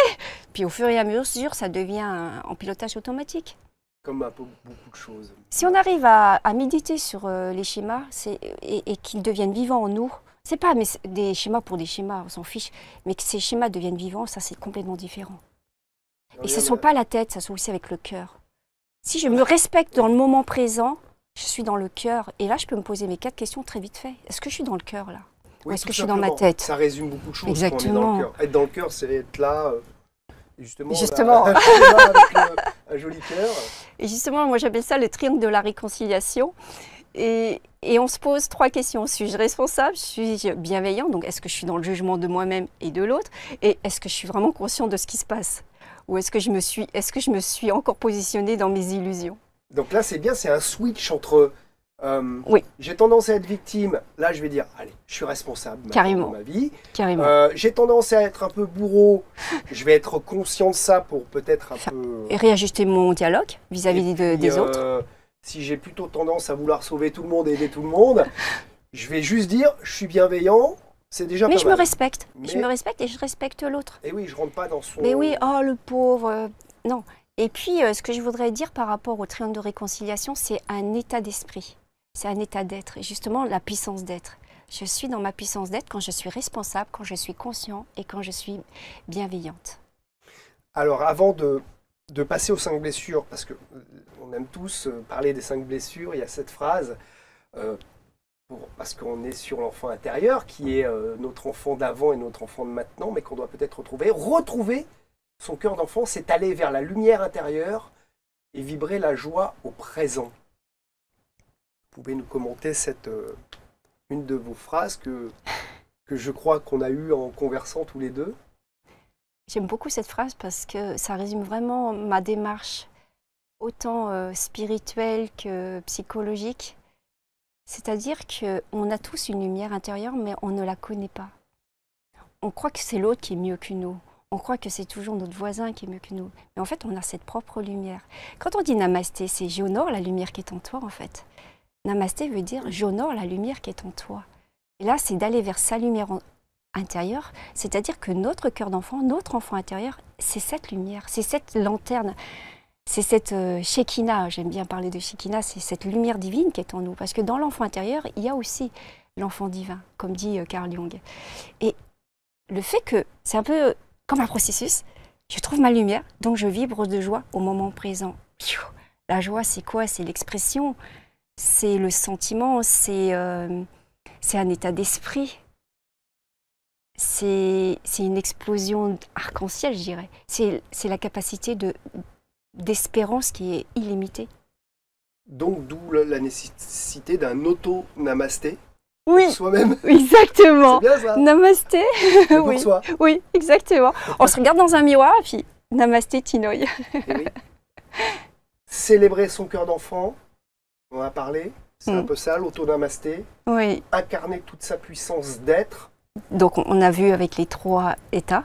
Puis, au fur et à mesure, ça devient un, en pilotage automatique. Comme un peu beaucoup de choses. Si on arrive à, à méditer sur euh, les schémas et, et qu'ils deviennent vivants en nous, c'est pas mais des schémas pour des schémas, on s'en fiche, mais que ces schémas deviennent vivants, ça c'est complètement différent. Et ce ne sont pas la tête, ça se joue aussi avec le cœur. Si je me respecte dans le moment présent, je suis dans le cœur, et là je peux me poser mes quatre questions très vite fait. Est-ce que je suis dans le cœur là? Oui, ou est-ce que je suis dans ma tête? Ça résume beaucoup de choses. Exactement. Quand on est dans le cœur. Être dans le cœur, c'est être là, justement, justement. Là, avec un, un joli cœur. Et justement, moi j'appelle ça le triangle de la réconciliation. Et, et on se pose trois questions. Suis-je responsable? Suis-je bienveillant? Donc, est-ce que je suis dans le jugement de moi-même et de l'autre? Et est-ce que je suis vraiment conscient de ce qui se passe? Ou est-ce que je me suis, est-ce que je me suis encore positionnée dans mes illusions? Donc là, c'est bien, c'est un switch entre euh, oui. j'ai tendance à être victime. Là, je vais dire, allez, je suis responsable de ma vie. Carrément. Euh, j'ai tendance à être un peu bourreau. Je vais être conscient de ça pour peut-être un enfin, peu... Et réajuster mon dialogue vis-à-vis de, des euh, autres. Si j'ai plutôt tendance à vouloir sauver tout le monde et aider tout le monde, je vais juste dire, je suis bienveillant, c'est déjà pas mal. Mais je me respecte, je me respecte et je respecte l'autre. Et oui, je rentre pas dans son... Mais oui, oh le pauvre, non. Et puis, euh, ce que je voudrais dire par rapport au triangle de réconciliation, c'est un état d'esprit, c'est un état d'être, et justement la puissance d'être. Je suis dans ma puissance d'être quand je suis responsable, quand je suis conscient et quand je suis bienveillante. Alors, avant de... de passer aux cinq blessures, parce qu'on aime tous parler des cinq blessures, il y a cette phrase, euh, pour, parce qu'on est sur l'enfant intérieur, qui est euh, notre enfant d'avant et notre enfant de maintenant, mais qu'on doit peut-être retrouver. Retrouver son cœur d'enfant, c'est aller vers la lumière intérieure et vibrer la joie au présent. Vous pouvez nous commenter cette, euh, une de vos phrases que, que je crois qu'on a eue en conversant tous les deux. J'aime beaucoup cette phrase parce que ça résume vraiment ma démarche, autant euh, spirituelle que psychologique. C'est-à-dire qu'on a tous une lumière intérieure, mais on ne la connaît pas. On croit que c'est l'autre qui est mieux que nous. On croit que c'est toujours notre voisin qui est mieux que nous. Mais en fait, on a cette propre lumière. Quand on dit Namasté, c'est j'honore la lumière qui est en toi, en fait. Namasté veut dire j'honore la lumière qui est en toi. Et là, c'est d'aller vers sa lumière en... intérieure, c'est-à-dire que notre cœur d'enfant, notre enfant intérieur, c'est cette lumière, c'est cette lanterne, c'est cette euh, Shekina, j'aime bien parler de Shekina, c'est cette lumière divine qui est en nous, parce que dans l'enfant intérieur, il y a aussi l'enfant divin, comme dit euh, Carl Jung. Et le fait que c'est un peu comme un processus, je trouve ma lumière, donc je vibre de joie au moment présent. La joie, c'est quoi? C'est l'expression, c'est le sentiment, c'est euh, c'est un état d'esprit. C'est une explosion arc-en-ciel, je dirais. C'est la capacité d'espérance de, qui est illimitée. Donc, d'où la, la nécessité d'un auto-namasté. Oui, soi-même. Exactement. C'est bien ça. Namasté. Pour oui. Soi. Oui, exactement. On se regarde dans un miroir, puis namasté Tinoï. Oui. Célébrer son cœur d'enfant, on a parlé, c'est mm. un peu ça, l'auto-namasté. Oui. Incarner toute sa puissance d'être. Donc, on a vu avec les trois états.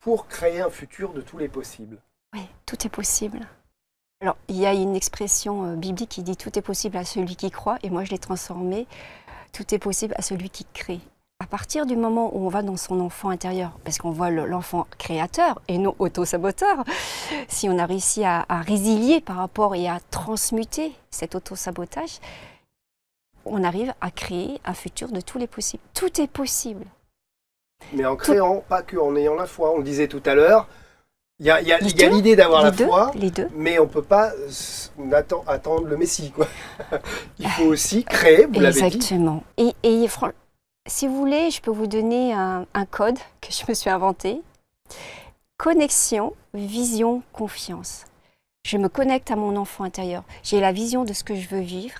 Pour créer un futur de tous les possibles. Oui, tout est possible. Alors, il y a une expression euh, biblique qui dit « tout est possible à celui qui croit » et moi, je l'ai transformée « tout est possible à celui qui crée ». À partir du moment où on va dans son enfant intérieur, parce qu'on voit l'enfant créateur et non auto-saboteur, si on a réussi à, à résilier par rapport et à transmuter cet auto-sabotage, on arrive à créer un futur de tous les possibles. Tout est possible. Mais en créant, tout... pas qu'en ayant la foi. On le disait tout à l'heure, il y a, y a l'idée d'avoir la deux, foi, les deux. Mais on ne peut pas attend, attendre le Messie, quoi. Il faut aussi créer, vous l'avez dit. Exactement. Et, et si vous voulez, je peux vous donner un, un code que je me suis inventé. Connexion, vision, confiance. Je me connecte à mon enfant intérieur. J'ai la vision de ce que je veux vivre.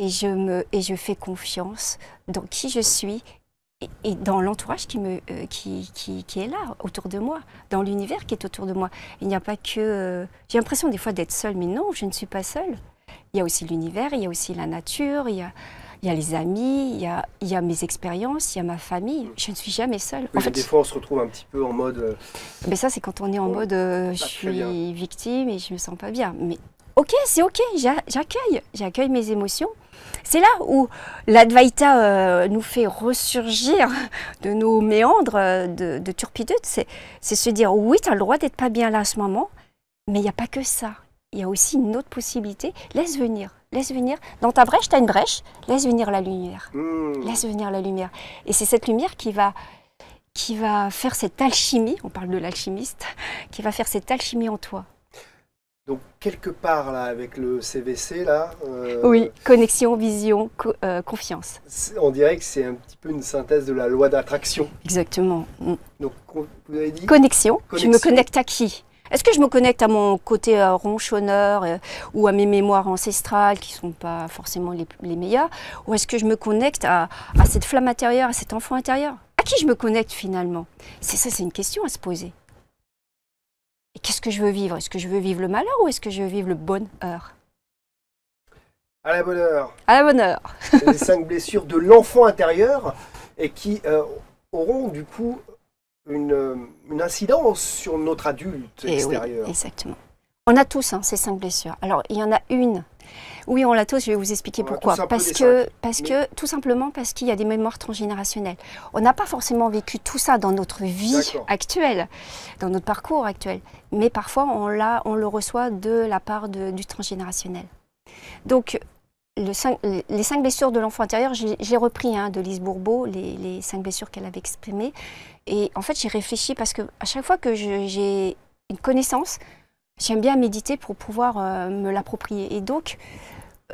Et je, me, et je fais confiance dans qui je suis et, et dans l'entourage qui, euh, qui, qui, qui est là, autour de moi, dans l'univers qui est autour de moi. Il n'y a pas que... Euh, j'ai l'impression des fois d'être seule, mais non, je ne suis pas seule. Il y a aussi l'univers, il y a aussi la nature, il y a, il y a les amis, il y a, il y a mes expériences, il y a ma famille. Je ne suis jamais seule. Oui, en fait, des fois, on se retrouve un petit peu en mode... Euh, mais ça, c'est quand on est en mode euh, « je suis bien. Victime et je ne me sens pas bien ». Mais ok, c'est ok, j'accueille, j'accueille mes émotions. C'est là où l'Advaita euh, nous fait ressurgir de nos méandres de, de turpitude. C'est se dire, oui, tu as le droit d'être pas bien là à ce moment, mais il n'y a pas que ça. Il y a aussi une autre possibilité. Laisse venir, laisse venir. Dans ta brèche, tu as une brèche, laisse venir la lumière. Mmh. Laisse venir la lumière. Et c'est cette lumière qui va, qui va faire cette alchimie, on parle de l'alchimiste, qui va faire cette alchimie en toi. Donc, quelque part, là, avec le C V C, là... Euh, oui, connexion, vision, co euh, confiance. On dirait que c'est un petit peu une synthèse de la loi d'attraction. Exactement. Donc, vous avez dit... Connexion. Connexion. Je me connecte à qui? Est-ce que je me connecte à mon côté euh, ronchonneur euh, ou à mes mémoires ancestrales qui ne sont pas forcément les, les meilleures? Ou est-ce que je me connecte à, à cette flamme intérieure, à cet enfant intérieur? À qui je me connecte, finalement? C'est ça, c'est une question à se poser. Qu'est-ce que je veux vivre? Est-ce que je veux vivre le malheur ou est-ce que je veux vivre le bonheur? À la bonne heure. À la bonne heure. Les cinq blessures de l'enfant intérieur et qui euh, auront du coup une, une incidence sur notre adulte et extérieur. Oui, exactement. On a tous hein, ces cinq blessures. Alors il y en a une. Oui, on l'a tous. Je vais vous expliquer on pourquoi. Parce que, parce que, tout simplement parce qu'il y a des mémoires transgénérationnelles. On n'a pas forcément vécu tout ça dans notre vie actuelle, dans notre parcours actuel. Mais parfois, on l'a, on le reçoit de la part de, du transgénérationnel. Donc, le cinq, les cinq blessures de l'enfant intérieur, j'ai repris hein, de Lise Bourbeau les, les cinq blessures qu'elle avait exprimées. Et en fait, j'ai réfléchi parce que à chaque fois que j'ai une connaissance, j'aime bien méditer pour pouvoir euh, me l'approprier. Et donc,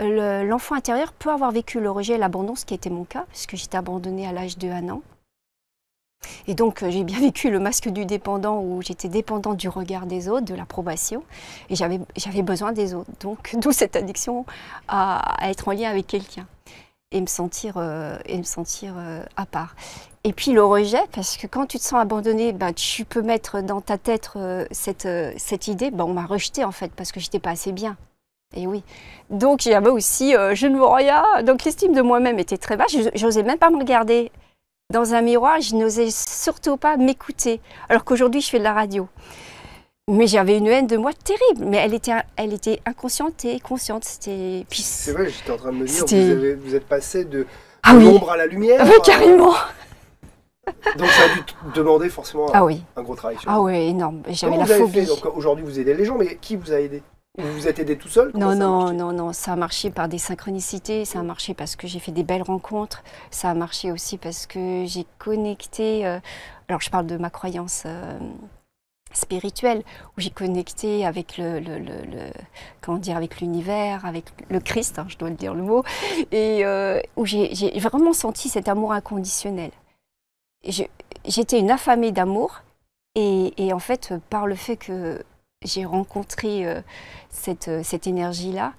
l'enfant intérieur peut avoir vécu le rejet et l'abandon, ce qui était mon cas, puisque j'étais abandonnée à l'âge de un an. Et donc, euh, j'ai bien vécu le masque du dépendant, où j'étais dépendante du regard des autres, de l'approbation, et j'avais besoin des autres. Donc, d'où cette addiction à, à être en lien avec quelqu'un et me sentir, euh, et me sentir euh, à part. Et puis le rejet, parce que quand tu te sens abandonné, ben, tu peux mettre dans ta tête euh, cette, euh, cette idée, ben, on m'a rejeté en fait, parce que je n'étais pas assez bien. Et oui. Donc j'avais aussi, euh, je ne vois rien, donc l'estime de moi-même était très basse, je n'osais même pas me regarder dans un miroir, je n'osais surtout pas m'écouter, alors qu'aujourd'hui je fais de la radio. Mais j'avais une haine de moi terrible, mais elle était, elle était inconsciente et consciente. C'est vrai, j'étais en train de me dire, vous, avez, vous êtes passé de, ah oui. l'ombre à la lumière. Ah oui, carrément. Donc ça a dû demander forcément ah oui. un gros travail. Ah oui, énorme. J'avais la phobie. Aujourd'hui, vous aidez les gens, mais qui vous a aidé? Vous vous êtes aidé tout seul? Non, non, non, non. Ça a marché par des synchronicités. Ça a marché parce que j'ai fait des belles rencontres. Ça a marché aussi parce que j'ai connecté. Euh, alors, je parle de ma croyance euh, spirituelle, où j'ai connecté avec le, le, le, le comment dire, avec l'univers, avec le Christ. Hein, je dois le dire le mot, et euh, où j'ai vraiment senti cet amour inconditionnel. J'étais une affamée d'amour et, et en fait, par le fait que j'ai rencontré euh, cette, cette énergie-là,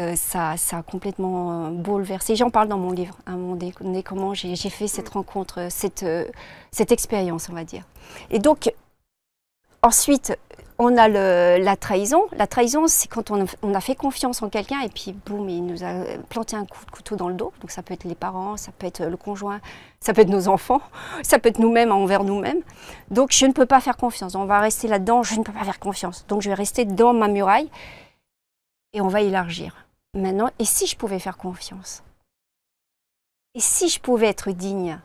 euh, ça, ça a complètement bouleversé. J'en parle dans mon livre, à un moment donné, comment j'ai fait cette rencontre, cette, euh, cette expérience, on va dire. Et donc, ensuite, on a le, la trahison. La trahison, c'est quand on, on a fait confiance en quelqu'un et puis boum, il nous a planté un coup de couteau dans le dos. Donc ça peut être les parents, ça peut être le conjoint, ça peut être nos enfants, ça peut être nous-mêmes envers nous-mêmes. Donc je ne peux pas faire confiance. On va rester là-dedans, je ne peux pas faire confiance. Donc je vais rester dans ma muraille et on va élargir. Maintenant, et si je pouvais faire confiance? Et si je pouvais être digne?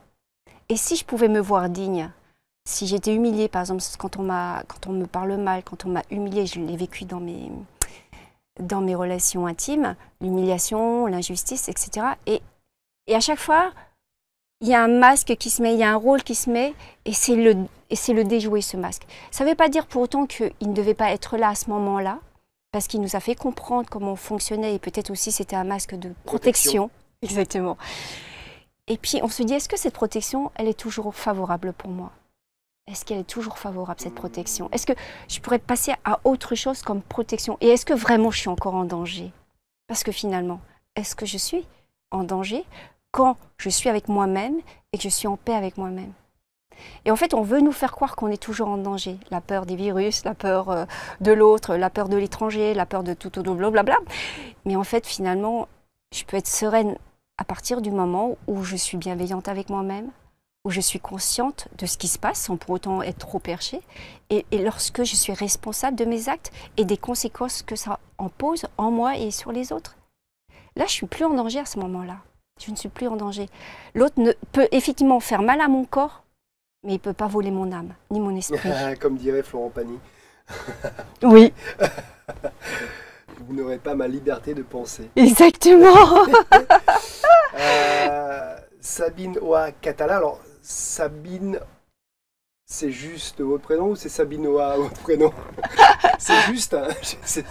Et si je pouvais me voir digne? Si j'étais humiliée, par exemple, quand on, quand on me parle mal, quand on m'a humiliée, je l'ai vécu dans mes, dans mes relations intimes, l'humiliation, l'injustice, et cetera. Et, et à chaque fois, il y a un masque qui se met, il y a un rôle qui se met, et c'est le, le déjouer, ce masque. Ça ne veut pas dire pour autant qu'il ne devait pas être là à ce moment-là, parce qu'il nous a fait comprendre comment on fonctionnait, et peut-être aussi c'était un masque de protection. protection. Exactement. Et puis on se dit, est-ce que cette protection, elle est toujours favorable pour moi? Est-ce qu'elle est toujours favorable, cette protection? Est-ce que je pourrais passer à autre chose comme protection? Et est-ce que vraiment je suis encore en danger? Parce que finalement, est-ce que je suis en danger quand je suis avec moi-même et que je suis en paix avec moi-même? Et en fait, on veut nous faire croire qu'on est toujours en danger. La peur des virus, la peur de l'autre, la peur de l'étranger, la peur de tout, tout, blablabla. Mais en fait, finalement, je peux être sereine à partir du moment où je suis bienveillante avec moi-même, où je suis consciente de ce qui se passe, sans pour autant être trop perchée, et, et lorsque je suis responsable de mes actes et des conséquences que ça en pose en moi et sur les autres. Là, je ne suis plus en danger à ce moment-là. Je ne suis plus en danger. L'autre peut effectivement faire mal à mon corps, mais il ne peut pas voler mon âme, ni mon esprit. Comme dirait Florent Pagny. Oui. Vous n'aurez pas ma liberté de penser. Exactement. euh, Sabine-Hoa Cathala, alors... Sabine, c'est juste votre prénom ou c'est Sabine-Hoa votre prénom? C'est juste, hein, c'est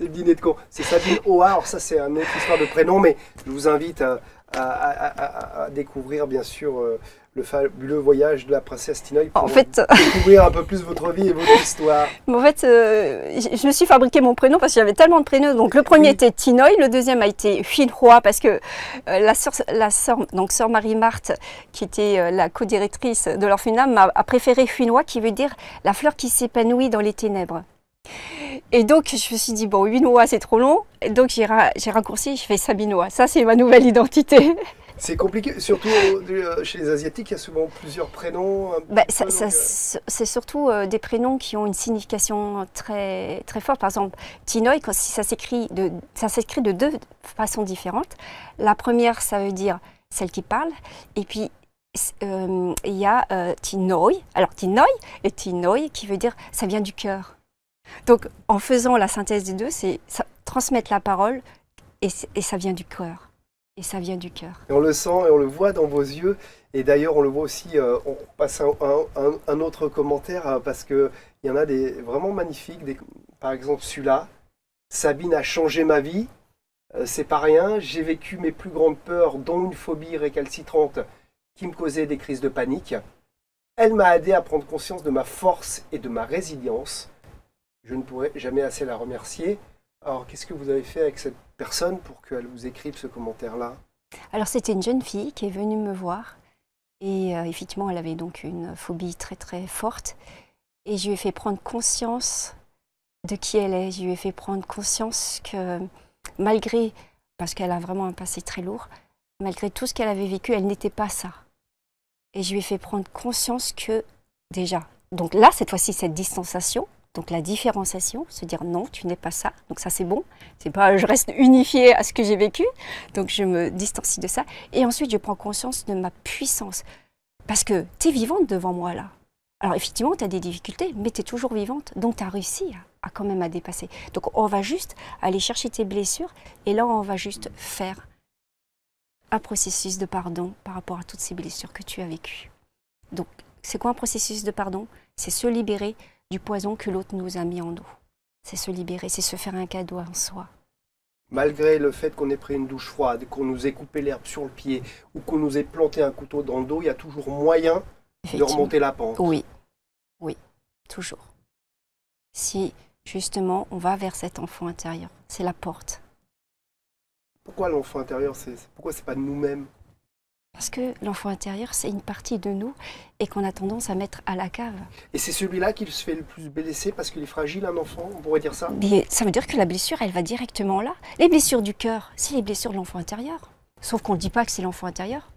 le dîner de con. C'est Sabine-Hoa, alors ça c'est une autre histoire de prénom, mais je vous invite à, à, à, à, à découvrir bien sûr euh, le fabuleux voyage de la princesse Tinoï pour en fait... découvrir un peu plus votre vie et votre histoire. Mais en fait, euh, je me suis fabriqué mon prénom parce que j'avais tellement de prénoms. Donc le premier oui. était Tinoï, le deuxième a été Huinhua parce que euh, la sœur la soeur, donc sœur Marie-Marthe, qui était euh, la co-directrice de l'orphelinat, a préféré Huinhua qui veut dire la fleur qui s'épanouit dans les ténèbres. Et donc je me suis dit, bon, Huinhua c'est trop long, et donc j'ai ra raccourci, je fais Sabine-Hoa. Ça c'est ma nouvelle identité. C'est compliqué, surtout chez les Asiatiques, il y a souvent plusieurs prénoms. Bah, c'est surtout euh, des prénoms qui ont une signification très, très forte. Par exemple, Tinoï, quand, si ça s'écrit de, de deux façons différentes. La première, ça veut dire celle qui parle. Et puis, il euh, y a euh, Tinoï. Alors, Tinoï et Tinoï qui veut dire ça vient du cœur. Donc, en faisant la synthèse des deux, c'est transmettre la parole et, et ça vient du cœur. Et ça vient du cœur. Et on le sent et on le voit dans vos yeux. Et d'ailleurs, on le voit aussi, euh, on passe un, un, un autre commentaire euh, parce qu'il y en a des vraiment magnifiques. Des, par exemple, celui-là, Sabine a changé ma vie. Euh, c'est pas rien. J'ai vécu mes plus grandes peurs, dont une phobie récalcitrante qui me causait des crises de panique. Elle m'a aidé à prendre conscience de ma force et de ma résilience. Je ne pourrai jamais assez la remercier. Alors, qu'est-ce que vous avez fait avec cette personne pour qu'elle vous écrive ce commentaire-là? Alors, c'était une jeune fille qui est venue me voir. Et euh, effectivement, elle avait donc une phobie très, très forte. Et je lui ai fait prendre conscience de qui elle est. Je lui ai fait prendre conscience que malgré, parce qu'elle a vraiment un passé très lourd, malgré tout ce qu'elle avait vécu, elle n'était pas ça. Et je lui ai fait prendre conscience que, déjà, donc là, cette fois-ci, cette distanciation, Donc la différenciation, se dire non, tu n'es pas ça, donc ça c'est bon, c'est pas je reste unifiée à ce que j'ai vécu, donc je me distancie de ça. Et ensuite je prends conscience de ma puissance, parce que tu es vivante devant moi là. Alors effectivement tu as des difficultés, mais tu es toujours vivante, donc tu as réussi à, à quand même à dépasser. Donc on va juste aller chercher tes blessures, et là on va juste faire un processus de pardon par rapport à toutes ces blessures que tu as vécues. Donc c'est quoi un processus de pardon? C'est se libérer du poison que l'autre nous a mis en nous. C'est se libérer, c'est se faire un cadeau en soi. Malgré le fait qu'on ait pris une douche froide, qu'on nous ait coupé l'herbe sur le pied ou qu'on nous ait planté un couteau dans le dos, il y a toujours moyen de remonter la pente. Oui, oui, toujours. Si justement on va vers cet enfant intérieur, c'est la porte. Pourquoi l'enfant intérieur, c'est pourquoi c'est pas nous-mêmes? Parce que l'enfant intérieur, c'est une partie de nous et qu'on a tendance à mettre à la cave. Et c'est celui-là qui se fait le plus blesser parce qu'il est fragile, un enfant, on pourrait dire ça? Mais ça veut dire que la blessure, elle va directement là. Les blessures du cœur, c'est les blessures de l'enfant intérieur. Sauf qu'on ne dit pas que c'est l'enfant intérieur.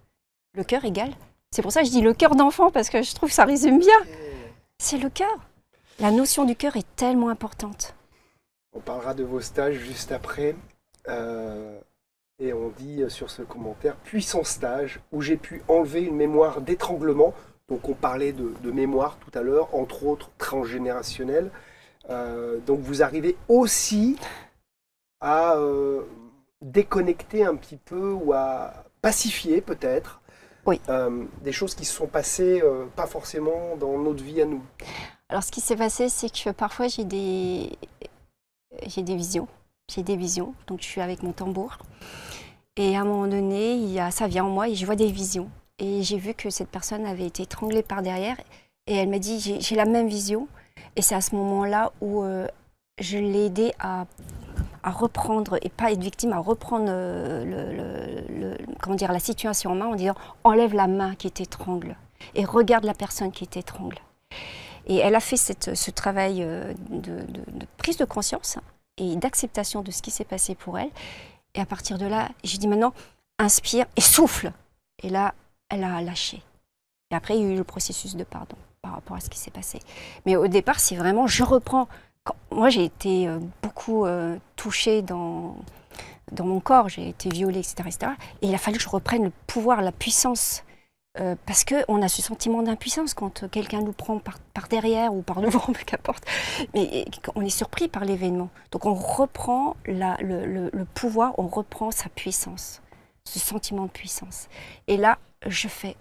Le cœur égale. C'est pour ça que je dis le cœur d'enfant, parce que je trouve que ça résume bien. C'est le cœur. La notion du cœur est tellement importante. On parlera de vos stages juste après. Euh... Et on dit sur ce commentaire, puissant stage où j'ai pu enlever une mémoire d'étranglement. Donc on parlait de, de mémoire tout à l'heure, entre autres transgénérationnelle. Euh, donc vous arrivez aussi à euh, déconnecter un petit peu ou à pacifier peut-être oui. euh, des choses qui se sont passées euh, pas forcément dans notre vie à nous. Alors ce qui s'est passé, c'est que parfois j'ai des... j'ai des visions. J'ai des visions, donc je suis avec mon tambour. Et à un moment donné, il y a, ça vient en moi et je vois des visions. Et j'ai vu que cette personne avait été étranglée par derrière. Et elle m'a dit, j'ai la même vision. Et c'est à ce moment-là où euh, je l'ai aidée à, à reprendre, et pas être victime, à reprendre euh, le, le, le, comment dire, la situation en main en disant, enlève la main qui t'étrangle et regarde la personne qui t'étrangle. Et elle a fait cette, ce travail de, de, de prise de conscience et d'acceptation de ce qui s'est passé pour elle. Et à partir de là, j'ai dit maintenant, inspire et souffle. Et là, elle a lâché. Et après, il y a eu le processus de pardon par rapport à ce qui s'est passé. Mais au départ, c'est vraiment, je reprends. Quand, moi, j'ai été euh, beaucoup euh, touchée dans, dans mon corps, j'ai été violée, et cetera, et cetera. Et il a fallu que je reprenne le pouvoir, la puissance. Euh, parce qu'on a ce sentiment d'impuissance quand quelqu'un nous prend par, par derrière ou par devant, qu'importe. Mais on est surpris par l'événement. Donc on reprend la, le, le, le pouvoir, on reprend sa puissance, ce sentiment de puissance. Et là, je fais,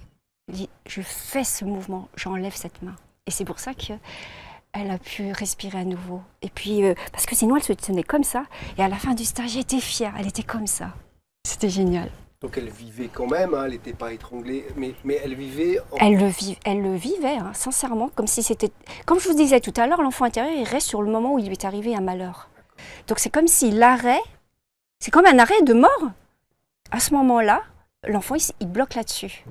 je fais ce mouvement, j'enlève cette main. Et c'est pour ça qu'elle a pu respirer à nouveau. Et puis, euh, parce que sinon, elle se tenait comme ça. Et à la fin du stage, j'étais fière, elle était comme ça. C'était génial. Donc elle vivait quand même, hein, elle n'était pas étranglée, mais, mais elle vivait... En... Elle, le vive, elle le vivait, hein, sincèrement, comme si c'était... Comme je vous disais tout à l'heure, l'enfant intérieur, il reste sur le moment où il lui est arrivé un malheur. Donc c'est comme si l'arrêt, c'est comme un arrêt de mort. À ce moment-là, l'enfant, il, il bloque là-dessus.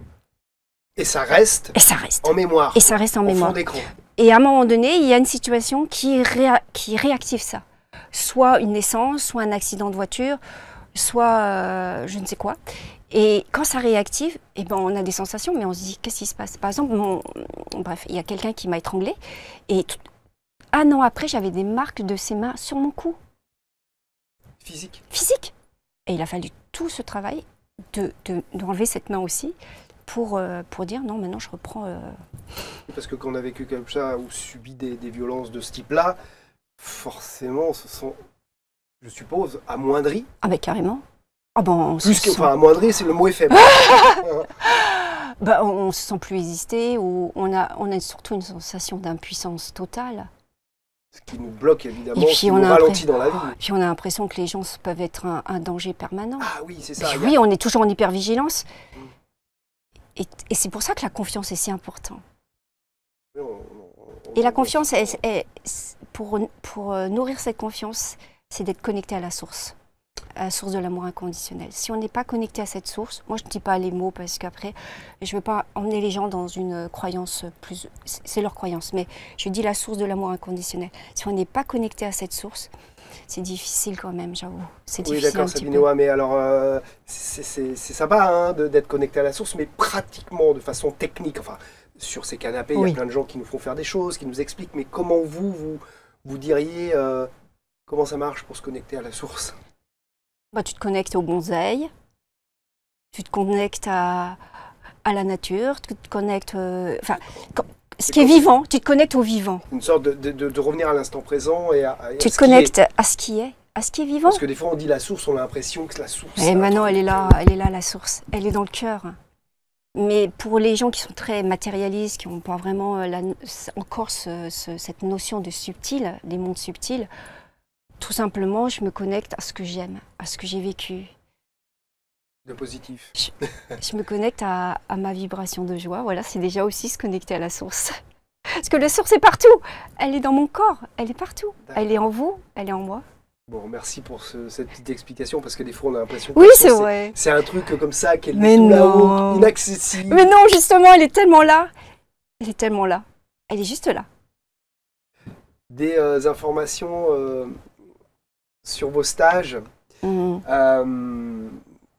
Et ça reste, Et ça reste en mémoire. Et ça reste en mémoire. Au fond d'écran. Et à un moment donné, il y a une situation qui, réa qui réactive ça. Soit une naissance, soit un accident de voiture... soit euh, je ne sais quoi. Et quand ça réactive, eh ben, on a des sensations, mais on se dit, qu'est-ce qui se passe? Par exemple, mon... bref, il y a quelqu'un qui m'a étranglée, et tout... un an après, j'avais des marques de ses mains sur mon cou. Physique? Physique. Et il a fallu tout ce travail de, de, d'enlever cette main aussi, pour, euh, pour dire, non, maintenant je reprends... Euh... Parce que quand on a vécu comme ça, ou subi des, des violences de ce type-là, forcément, on se sent... Je suppose, amoindri. Ah ben carrément. Ah ben on plus se que, sent... Enfin, amoindri, c'est le mot est faible. Ben, on ne se sent plus exister, ou on a, on a surtout une sensation d'impuissance totale. Ce qui nous bloque évidemment, et puis on nous ralentit dans la vie. Puis on a l'impression que les gens peuvent être un, un danger permanent. Ah oui, c'est ça. Puis, oui, on est toujours en hypervigilance. Hum. Et, et c'est pour ça que la confiance est si importante. On, on, on, et la confiance, on... est, est, pour, pour nourrir cette confiance, c'est d'être connecté à la source, à la source de l'amour inconditionnel. Si on n'est pas connecté à cette source, moi je ne dis pas les mots parce qu'après, je ne veux pas emmener les gens dans une croyance plus... C'est leur croyance, mais je dis la source de l'amour inconditionnel. Si on n'est pas connecté à cette source, c'est difficile quand même, j'avoue. C'est oui, d'accord, Sabine-Hoa, mais alors, euh, c'est sympa hein, d'être connecté à la source, mais pratiquement, de façon technique, enfin, sur ces canapés, il oui. y a plein de gens qui nous font faire des choses, qui nous expliquent, mais comment vous, vous... vous diriez euh, comment ça marche pour se connecter à la source? Bah, tu te connectes au bonsaï, tu te connectes à, à la nature, tu te connectes... Euh, enfin, ce qui est vivant, tu te connectes au vivant. Une sorte de, de, de revenir à l'instant présent et à, à Tu te connectes à ce qui est, à ce qui est vivant. Parce que des fois, on dit la source, on a l'impression que la source... Et maintenant, elle est là, elle est là, la source. Elle est dans le cœur. Mais pour les gens qui sont très matérialistes, qui n'ont pas vraiment la, encore ce, ce, cette notion de subtil, des mondes subtils, tout simplement, je me connecte à ce que j'aime, à ce que j'ai vécu. De positif. Je, je me connecte à, à ma vibration de joie. Voilà, c'est déjà aussi se connecter à la source. Parce que la source est partout. Elle est dans mon corps, elle est partout. Elle est en vous, elle est en moi. Bon, merci pour ce, cette petite explication, parce que des fois on a l'impression que oui, c'est vrai. C'est un truc comme ça, qu'elle est tout là-haut, inaccessible. Mais non, justement, elle est tellement là. Elle est tellement là. Elle est juste là. Des euh, informations euh, sur vos stages. Mmh. Euh,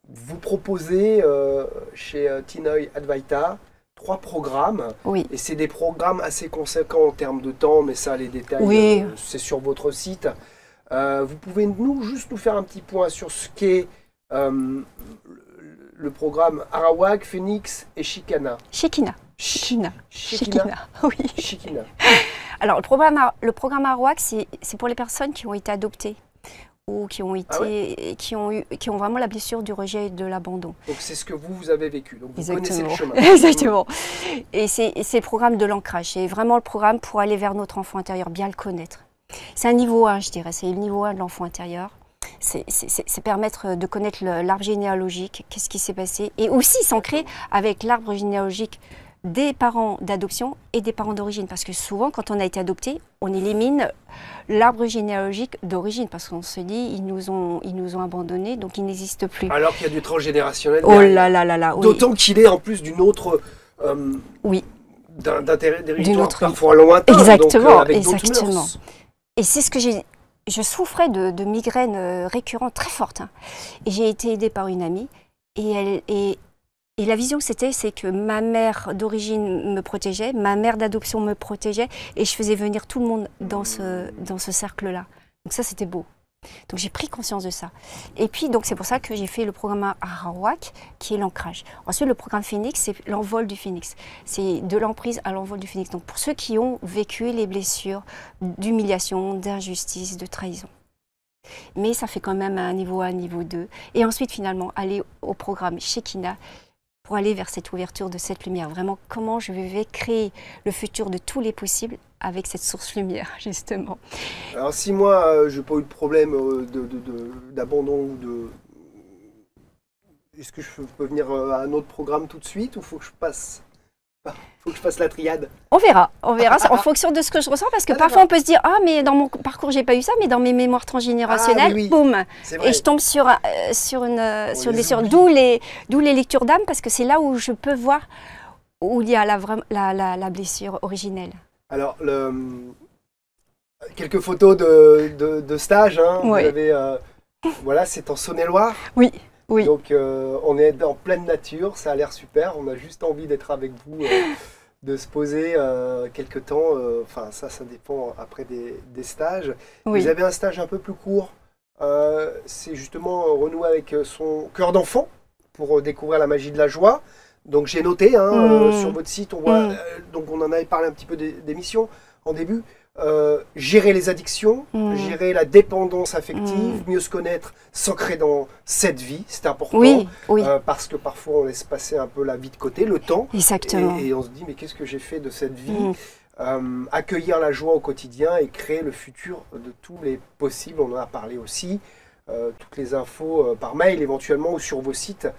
vous proposez euh, chez euh, Tinoï Advaita trois programmes. Oui. Et c'est des programmes assez conséquents en termes de temps, mais ça, les détails, oui. euh, c'est sur votre site. Euh, vous pouvez nous, juste nous faire un petit point sur ce qu'est euh, le programme Arawak, Phoenix et Shekina. Shekina. Shekina. Shekina. Oui. Shekina. Alors, le programme, le programme Arawak, c'est pour les personnes qui ont été adoptées ou qui ont, été, ah ouais qui ont, eu, qui ont vraiment la blessure du rejet et de l'abandon. Donc, c'est ce que vous, vous avez vécu. Donc, vous Exactement. connaissez le chemin. Exactement. Et c'est le programme de l'ancrage. C'est vraiment le programme pour aller vers notre enfant intérieur, bien le connaître. C'est un niveau un, je dirais, c'est le niveau un de l'enfant intérieur. C'est permettre de connaître l'arbre généalogique, qu'est-ce qui s'est passé, et aussi s'ancrer avec l'arbre généalogique des parents d'adoption et des parents d'origine. Parce que souvent, quand on a été adopté, on élimine l'arbre généalogique d'origine, parce qu'on se dit, ils nous ont, ils nous ont abandonnés, donc ils n'existent plus. Alors qu'il y a du transgénérationnel. Oh là là là là. D'autant oui. qu'il est en plus d'une autre... Euh, oui. D'un territoire autre... parfois lointain. Exactement, donc, euh, avec exactement. Et c'est ce que j'ai... Je souffrais de, de migraines récurrentes très fortes. Hein. Et j'ai été aidée par une amie. Et, elle, et, et la vision que c'était, c'est que ma mère d'origine me protégeait, ma mère d'adoption me protégeait, et je faisais venir tout le monde dans ce, dans ce cercle-là. Donc ça, c'était beau. Donc j'ai pris conscience de ça. Et puis, donc c'est pour ça que j'ai fait le programme Arawak, qui est l'ancrage. Ensuite, le programme Phoenix, c'est l'envol du phénix. C'est de l'emprise à l'envol du phénix. Donc pour ceux qui ont vécu les blessures d'humiliation, d'injustice, de trahison. Mais ça fait quand même un niveau un, niveau deux. Et ensuite, finalement, aller au programme Shekina pour aller vers cette ouverture de cette lumière. Vraiment, comment je vais créer le futur de tous les possibles avec cette source lumière, justement. Alors, si moi, euh, je n'ai pas eu de problème euh, d'abandon ou de... de... Est-ce que je peux venir euh, à un autre programme tout de suite ou faut que je passe... ah, faut que je fasse la triade? On verra, on verra en fonction de ce que je ressens, parce que ah, parfois on peut se dire « Ah, mais dans mon parcours, j'ai pas eu ça, mais dans mes mémoires transgénérationnelles, ah, oui, oui. boum !» Et je tombe sur, euh, sur une... D'où les, les, les lectures d'âme, parce que c'est là où je peux voir où il y a la, la, la, la blessure originelle. Alors, le, quelques photos de, de, de stage, hein, oui. vous avez, euh, voilà, c'est en Saône-et-Loire. Oui, oui. Donc, euh, on est en pleine nature, ça a l'air super, on a juste envie d'être avec vous, euh, de se poser euh, quelques temps, enfin euh, ça, ça dépend après des, des stages. Oui. Vous avez un stage un peu plus court, euh, c'est justement renouer avec son cœur d'enfant pour découvrir la magie de la joie. Donc j'ai noté, hein, mmh. euh, sur votre site, on voit, mmh. euh, donc on en avait parlé un petit peu des, des missions en début, euh, gérer les addictions, mmh. gérer la dépendance affective, mmh. mieux se connaître, s'ancrer dans cette vie, c'est important, oui, oui. Euh, parce que parfois on laisse passer un peu la vie de côté, le temps, Exactement. Et, et on se dit mais qu'est-ce que j'ai fait de cette vie, mmh. euh, accueillir la joie au quotidien et créer le futur de tous les possibles, on en a parlé aussi, euh, toutes les infos euh, par mail éventuellement ou sur vos sites.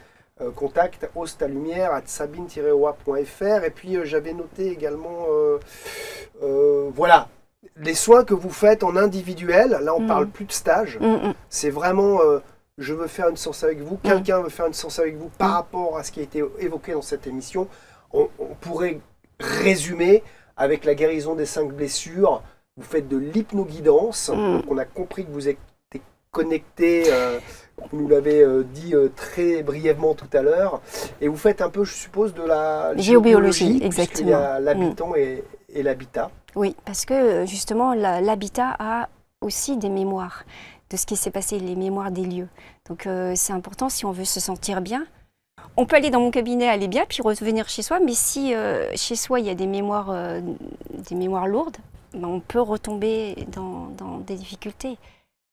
Euh, contact hausse ta lumière à sabine tiret hoa point f r. Et puis euh, j'avais noté également euh, euh, voilà les soins que vous faites en individuel, là on mmh. parle plus de stage, mmh. c'est vraiment euh, je veux faire une séance avec vous, quelqu'un mmh. veut faire une séance avec vous par mmh. rapport à ce qui a été évoqué dans cette émission. On, on pourrait résumer avec la guérison des cinq blessures, vous faites de l'hypnoguidance, mmh. donc on a compris que vous êtes connecté, euh, vous nous l'avez euh, dit euh, très brièvement tout à l'heure, et vous faites un peu, je suppose, de la géobiologie, géobiologie exactement, l'habitant mmh. et, et l'habitat. Oui, parce que justement, l'habitat a aussi des mémoires de ce qui s'est passé, les mémoires des lieux. Donc euh, c'est important si on veut se sentir bien. On peut aller dans mon cabinet, aller bien, puis revenir chez soi, mais si euh, chez soi il y a des mémoires, euh, des mémoires lourdes, ben, on peut retomber dans, dans des difficultés.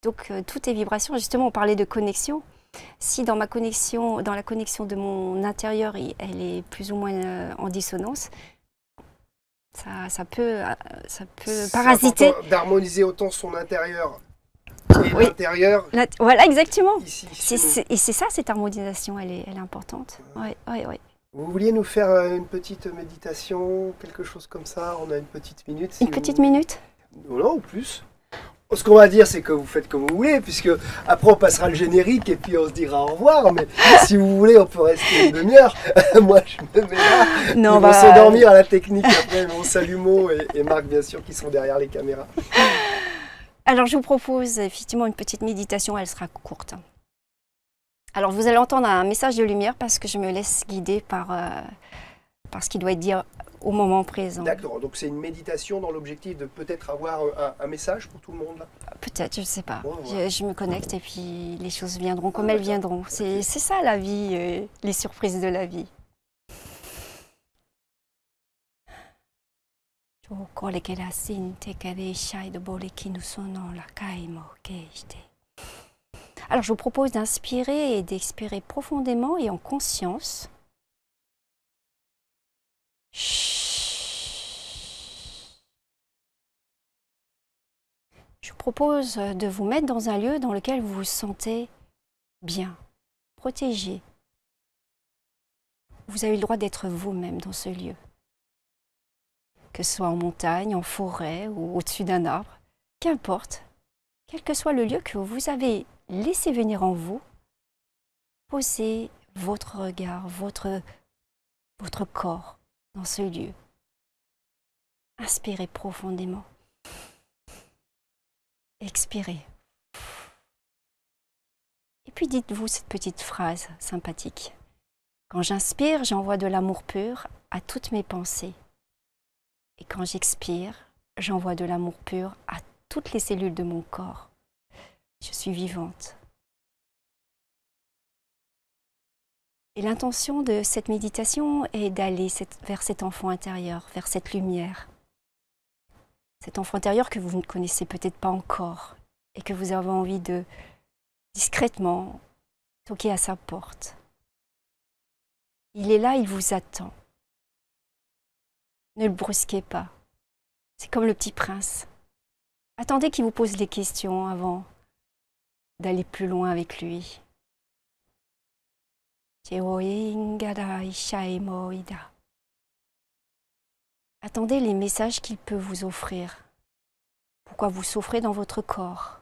Donc euh, tout est vibration. Justement, on parlait de connexion. Si dans ma connexion, dans la connexion de mon intérieur, elle est plus ou moins euh, en dissonance, ça, ça peut, ça peut parasiter. D'harmoniser autant son intérieur. Et oui. L'intérieur. Voilà, exactement. Ici, ici, c'est, oui. Et c'est ça, cette harmonisation, elle est, elle est importante. Ouais. Ouais, ouais, ouais. Vous vouliez nous faire une petite méditation, quelque chose comme ça? On a une petite minute. Si une vous... petite minute non, non, ou plus. Ce qu'on va dire, c'est que vous faites comme vous voulez, puisque après on passera le générique et puis on se dira au revoir. Mais si vous voulez, on peut rester une demi-heure. Moi, je me mets là. Non, on va bah... s'endormir à la technique après. Mon Salumeau et, et Marc, bien sûr, qui sont derrière les caméras. Alors, je vous propose effectivement une petite méditation, elle sera courte. Alors, vous allez entendre un message de lumière parce que je me laisse guider par, euh, par ce qui doit être dit au moment présent. D'accord, donc c'est une méditation dans l'objectif de peut-être avoir un, un message pour tout le monde? Peut-être, je ne sais pas. Bon, ouais. je, je me connecte et puis les choses viendront comme ah, elles viendront. C'est ça la vie, euh, les surprises de la vie. O kole ke la sinte ke de shai de bole ki nous sono la kaimo keiste. Alors je vous propose d'inspirer et d'expirer profondément et en conscience. Je vous propose de vous mettre dans un lieu dans lequel vous vous sentez bien, protégé. Vous avez le droit d'être vous-même dans ce lieu. Que ce soit en montagne, en forêt ou au-dessus d'un arbre, qu'importe, quel que soit le lieu que vous avez laissé venir en vous, posez votre regard, votre, votre corps dans ce lieu. Inspirez profondément. Expirez. Et puis dites-vous cette petite phrase sympathique. Quand j'inspire, j'envoie de l'amour pur à toutes mes pensées. Et quand j'expire, j'envoie de l'amour pur à toutes les cellules de mon corps. Je suis vivante. Et l'intention de cette méditation est d'aller vers cet enfant intérieur, vers cette lumière. Cet enfant intérieur que vous ne connaissez peut-être pas encore et que vous avez envie de discrètement toquer à sa porte. Il est là, il vous attend. Ne le brusquez pas. C'est comme le petit prince. Attendez qu'il vous pose des questions avant d'aller plus loin avec lui. Attendez les messages qu'il peut vous offrir. Pourquoi vous souffrez dans votre corps?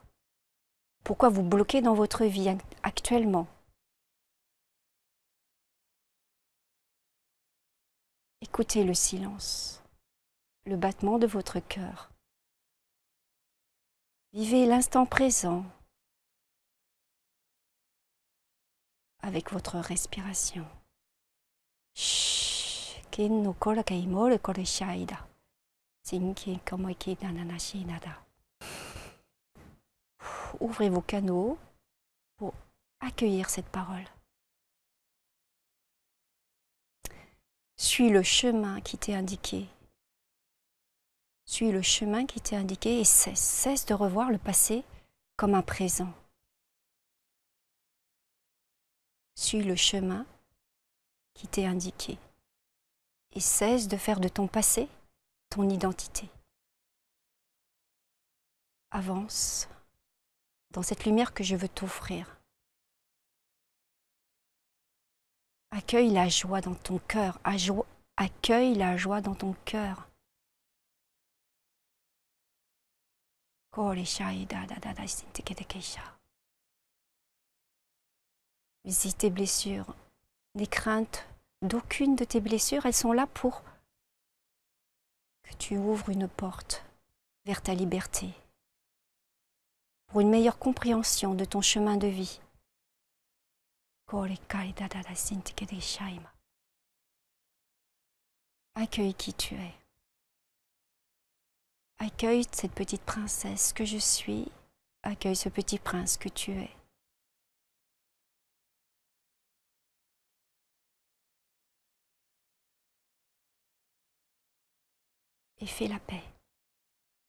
Pourquoi vous bloquez dans votre vie actuellement? Écoutez le silence, le battement de votre cœur. Vivez l'instant présent avec votre respiration. Ouvrez vos canaux pour accueillir cette parole. Suis le chemin qui t'est indiqué. Suis le chemin qui t'est indiqué et cesse, cesse de revoir le passé comme un présent. Suis le chemin qui t'est indiqué et cesse de faire de ton passé ton identité. Avance dans cette lumière que je veux t'offrir. Accueille la joie dans ton cœur. Accueille la joie dans ton cœur. Visite tes blessures. N'aie crainte d'aucune de tes blessures. Elles sont là pour que tu ouvres une porte vers ta liberté, pour une meilleure compréhension de ton chemin de vie. Accueille qui tu es. Accueille cette petite princesse que je suis, accueille ce petit prince que tu es. Et fais la paix.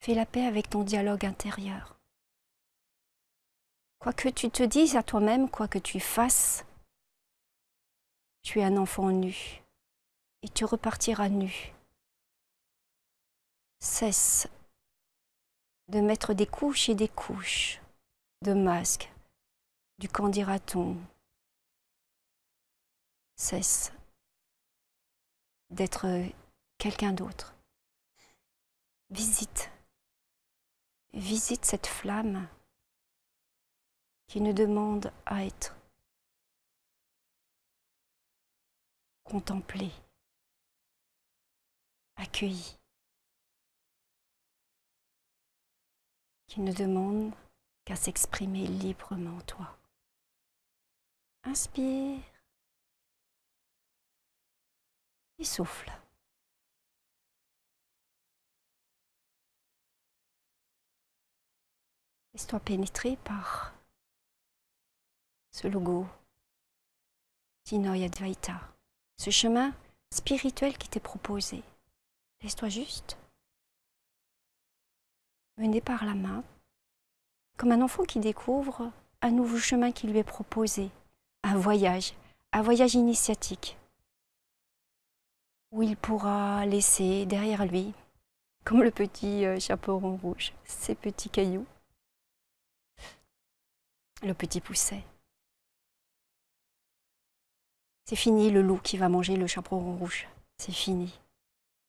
Fais la paix avec ton dialogue intérieur. Quoi que tu te dises à toi-même, quoi que tu fasses, tu es un enfant nu et tu repartiras nu. Cesse de mettre des couches et des couches de masques, du qu'en dira-t-on. Cesse d'être quelqu'un d'autre. Visite, visite cette flamme qui ne demande à être contemplée, accueillie, qui ne demande qu'à s'exprimer librement, toi. Inspire et souffle. Laisse-toi pénétrer par ce logo Tinoï Advaita, ce chemin spirituel qui t'est proposé. Laisse-toi juste mené par la main, comme un enfant qui découvre un nouveau chemin qui lui est proposé, un voyage, un voyage initiatique, où il pourra laisser derrière lui, comme le petit chaperon rouge, ses petits cailloux, le petit pousset. C'est fini le loup qui va manger le chaperon rouge, c'est fini.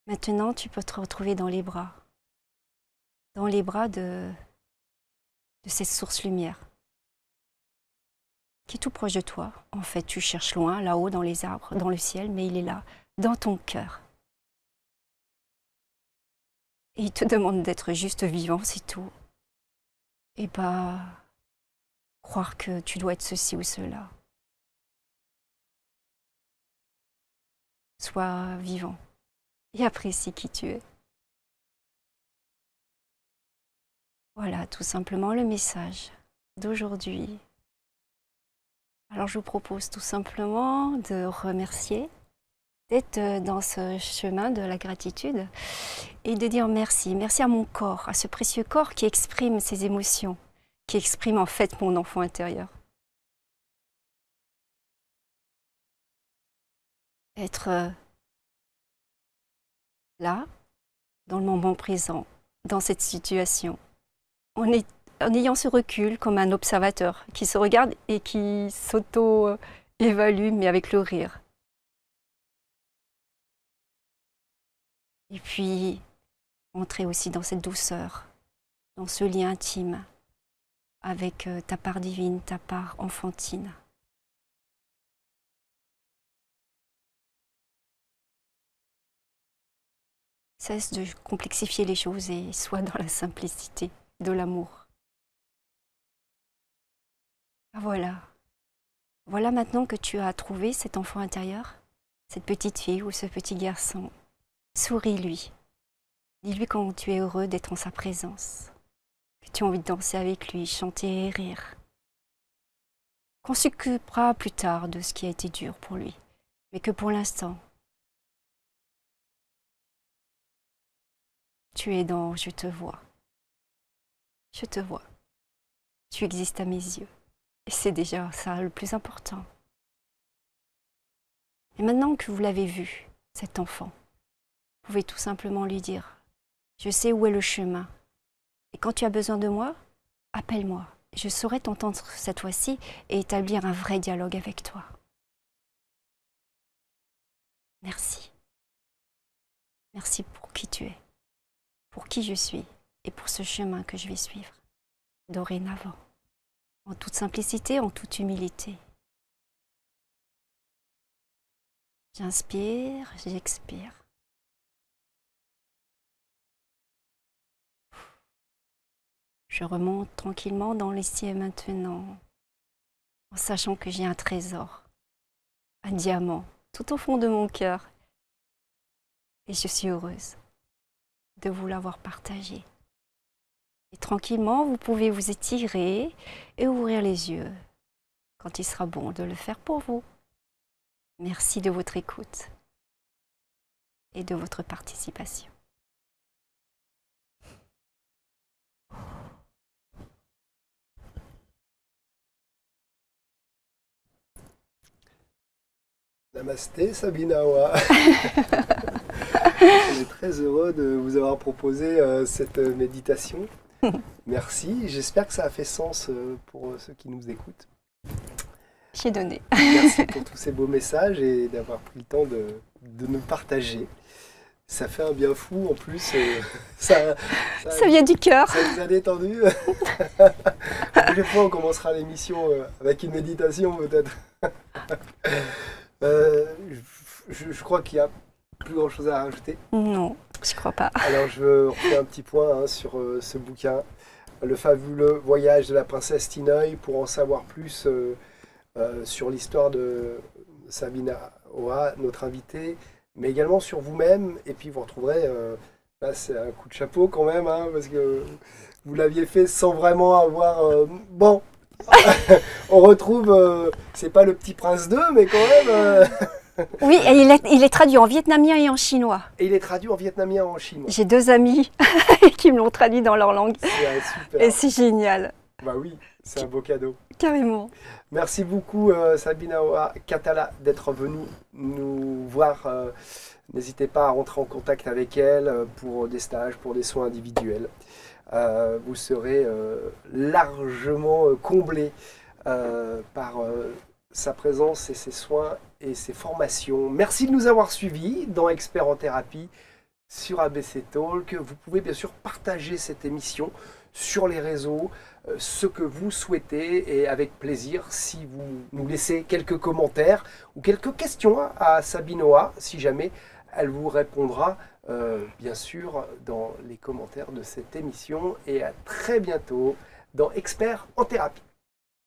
Maintenant, tu peux te retrouver dans les bras, dans les bras de, de cette source lumière, qui est tout proche de toi. En fait, tu cherches loin, là-haut, dans les arbres, dans le ciel, mais il est là, dans ton cœur. Et il te demande d'être juste vivant, c'est tout. Et pas croire que tu dois être ceci ou cela. Sois vivant et apprécie qui tu es. Voilà tout simplement le message d'aujourd'hui. Alors je vous propose tout simplement de remercier, d'être dans ce chemin de la gratitude et de dire merci. Merci à mon corps, à ce précieux corps qui exprime ses émotions, qui exprime en fait mon enfant intérieur. Être là, dans le moment présent, dans cette situation. En, est, en ayant ce recul comme un observateur qui se regarde et qui s'auto-évalue, mais avec le rire. Et puis, entrer aussi dans cette douceur, dans ce lien intime avec ta part divine, ta part enfantine. Cesse de complexifier les choses et sois dans la simplicité de l'amour. Voilà. Voilà maintenant que tu as trouvé cet enfant intérieur, cette petite fille ou ce petit garçon. Souris-lui. Dis-lui quand tu es heureux d'être en sa présence, que tu as envie de danser avec lui, chanter et rire. Qu'on s'occupera plus tard de ce qui a été dur pour lui, mais que pour l'instant, tu es dans « Je te vois ». Je te vois, tu existes à mes yeux, et c'est déjà ça le plus important. Et maintenant que vous l'avez vu, cet enfant, vous pouvez tout simplement lui dire « Je sais où est le chemin, et quand tu as besoin de moi, appelle-moi, je saurai t'entendre cette fois-ci et établir un vrai dialogue avec toi. » Merci. Merci pour qui tu es, pour qui je suis. Et pour ce chemin que je vais suivre, dorénavant, en toute simplicité, en toute humilité. J'inspire, j'expire. Je remonte tranquillement dans l'ici et maintenant, en sachant que j'ai un trésor, un diamant, tout au fond de mon cœur. Et je suis heureuse. de vous l'avoir partagé. Et tranquillement, vous pouvez vous étirer et ouvrir les yeux quand il sera bon de le faire pour vous. Merci de votre écoute et de votre participation. Namasté Sabine-Hoa. On est très heureux de vous avoir proposé euh, cette méditation. Merci, j'espère que ça a fait sens euh, pour ceux qui nous écoutent. J'ai donné. Merci pour tous ces beaux messages et d'avoir pris le temps de, de nous partager. Ça fait un bien fou en plus. Euh, ça, ça, ça vient du cœur. Ça vous a détendu. La prochaine fois, on commencera l'émission euh, avec une méditation peut-être. Euh, je, je crois qu'il n'y a plus grand chose à rajouter. Non, je ne crois pas. Alors je refais un petit point hein, sur euh, ce bouquin, Le fabuleux voyage de la princesse Tinoï, pour en savoir plus euh, euh, sur l'histoire de Sabine-Hoa, notre invitée, mais également sur vous-même. Et puis vous retrouverez, euh, là c'est un coup de chapeau quand même, hein, parce que vous l'aviez fait sans vraiment avoir... Euh, bon. On retrouve, euh, c'est pas Le Petit Prince deux, mais quand même... Euh... oui, et il, est, il est traduit en vietnamien et en chinois. Et il est traduit en vietnamien et en chinois. J'ai deux amis qui me l'ont traduit dans leur langue. Super. Et c'est génial. Bah oui, c'est un beau cadeau. Carrément. Merci beaucoup euh, Sabine-Hoa Cathala d'être venue nous voir. Euh, N'hésitez pas à rentrer en contact avec elle pour des stages, pour des soins individuels. Euh, vous serez euh, largement euh, comblé euh, par euh, sa présence et ses soins et ses formations. Merci de nous avoir suivis dans Experts en Thérapie sur A B C Talk. Vous pouvez bien sûr partager cette émission sur les réseaux, euh, ce que vous souhaitez, et avec plaisir si vous nous laissez quelques commentaires ou quelques questions à Sabine-Hoa, si jamais elle vous répondra. Euh, bien sûr, dans les commentaires de cette émission, et à très bientôt dans Experts en Thérapie.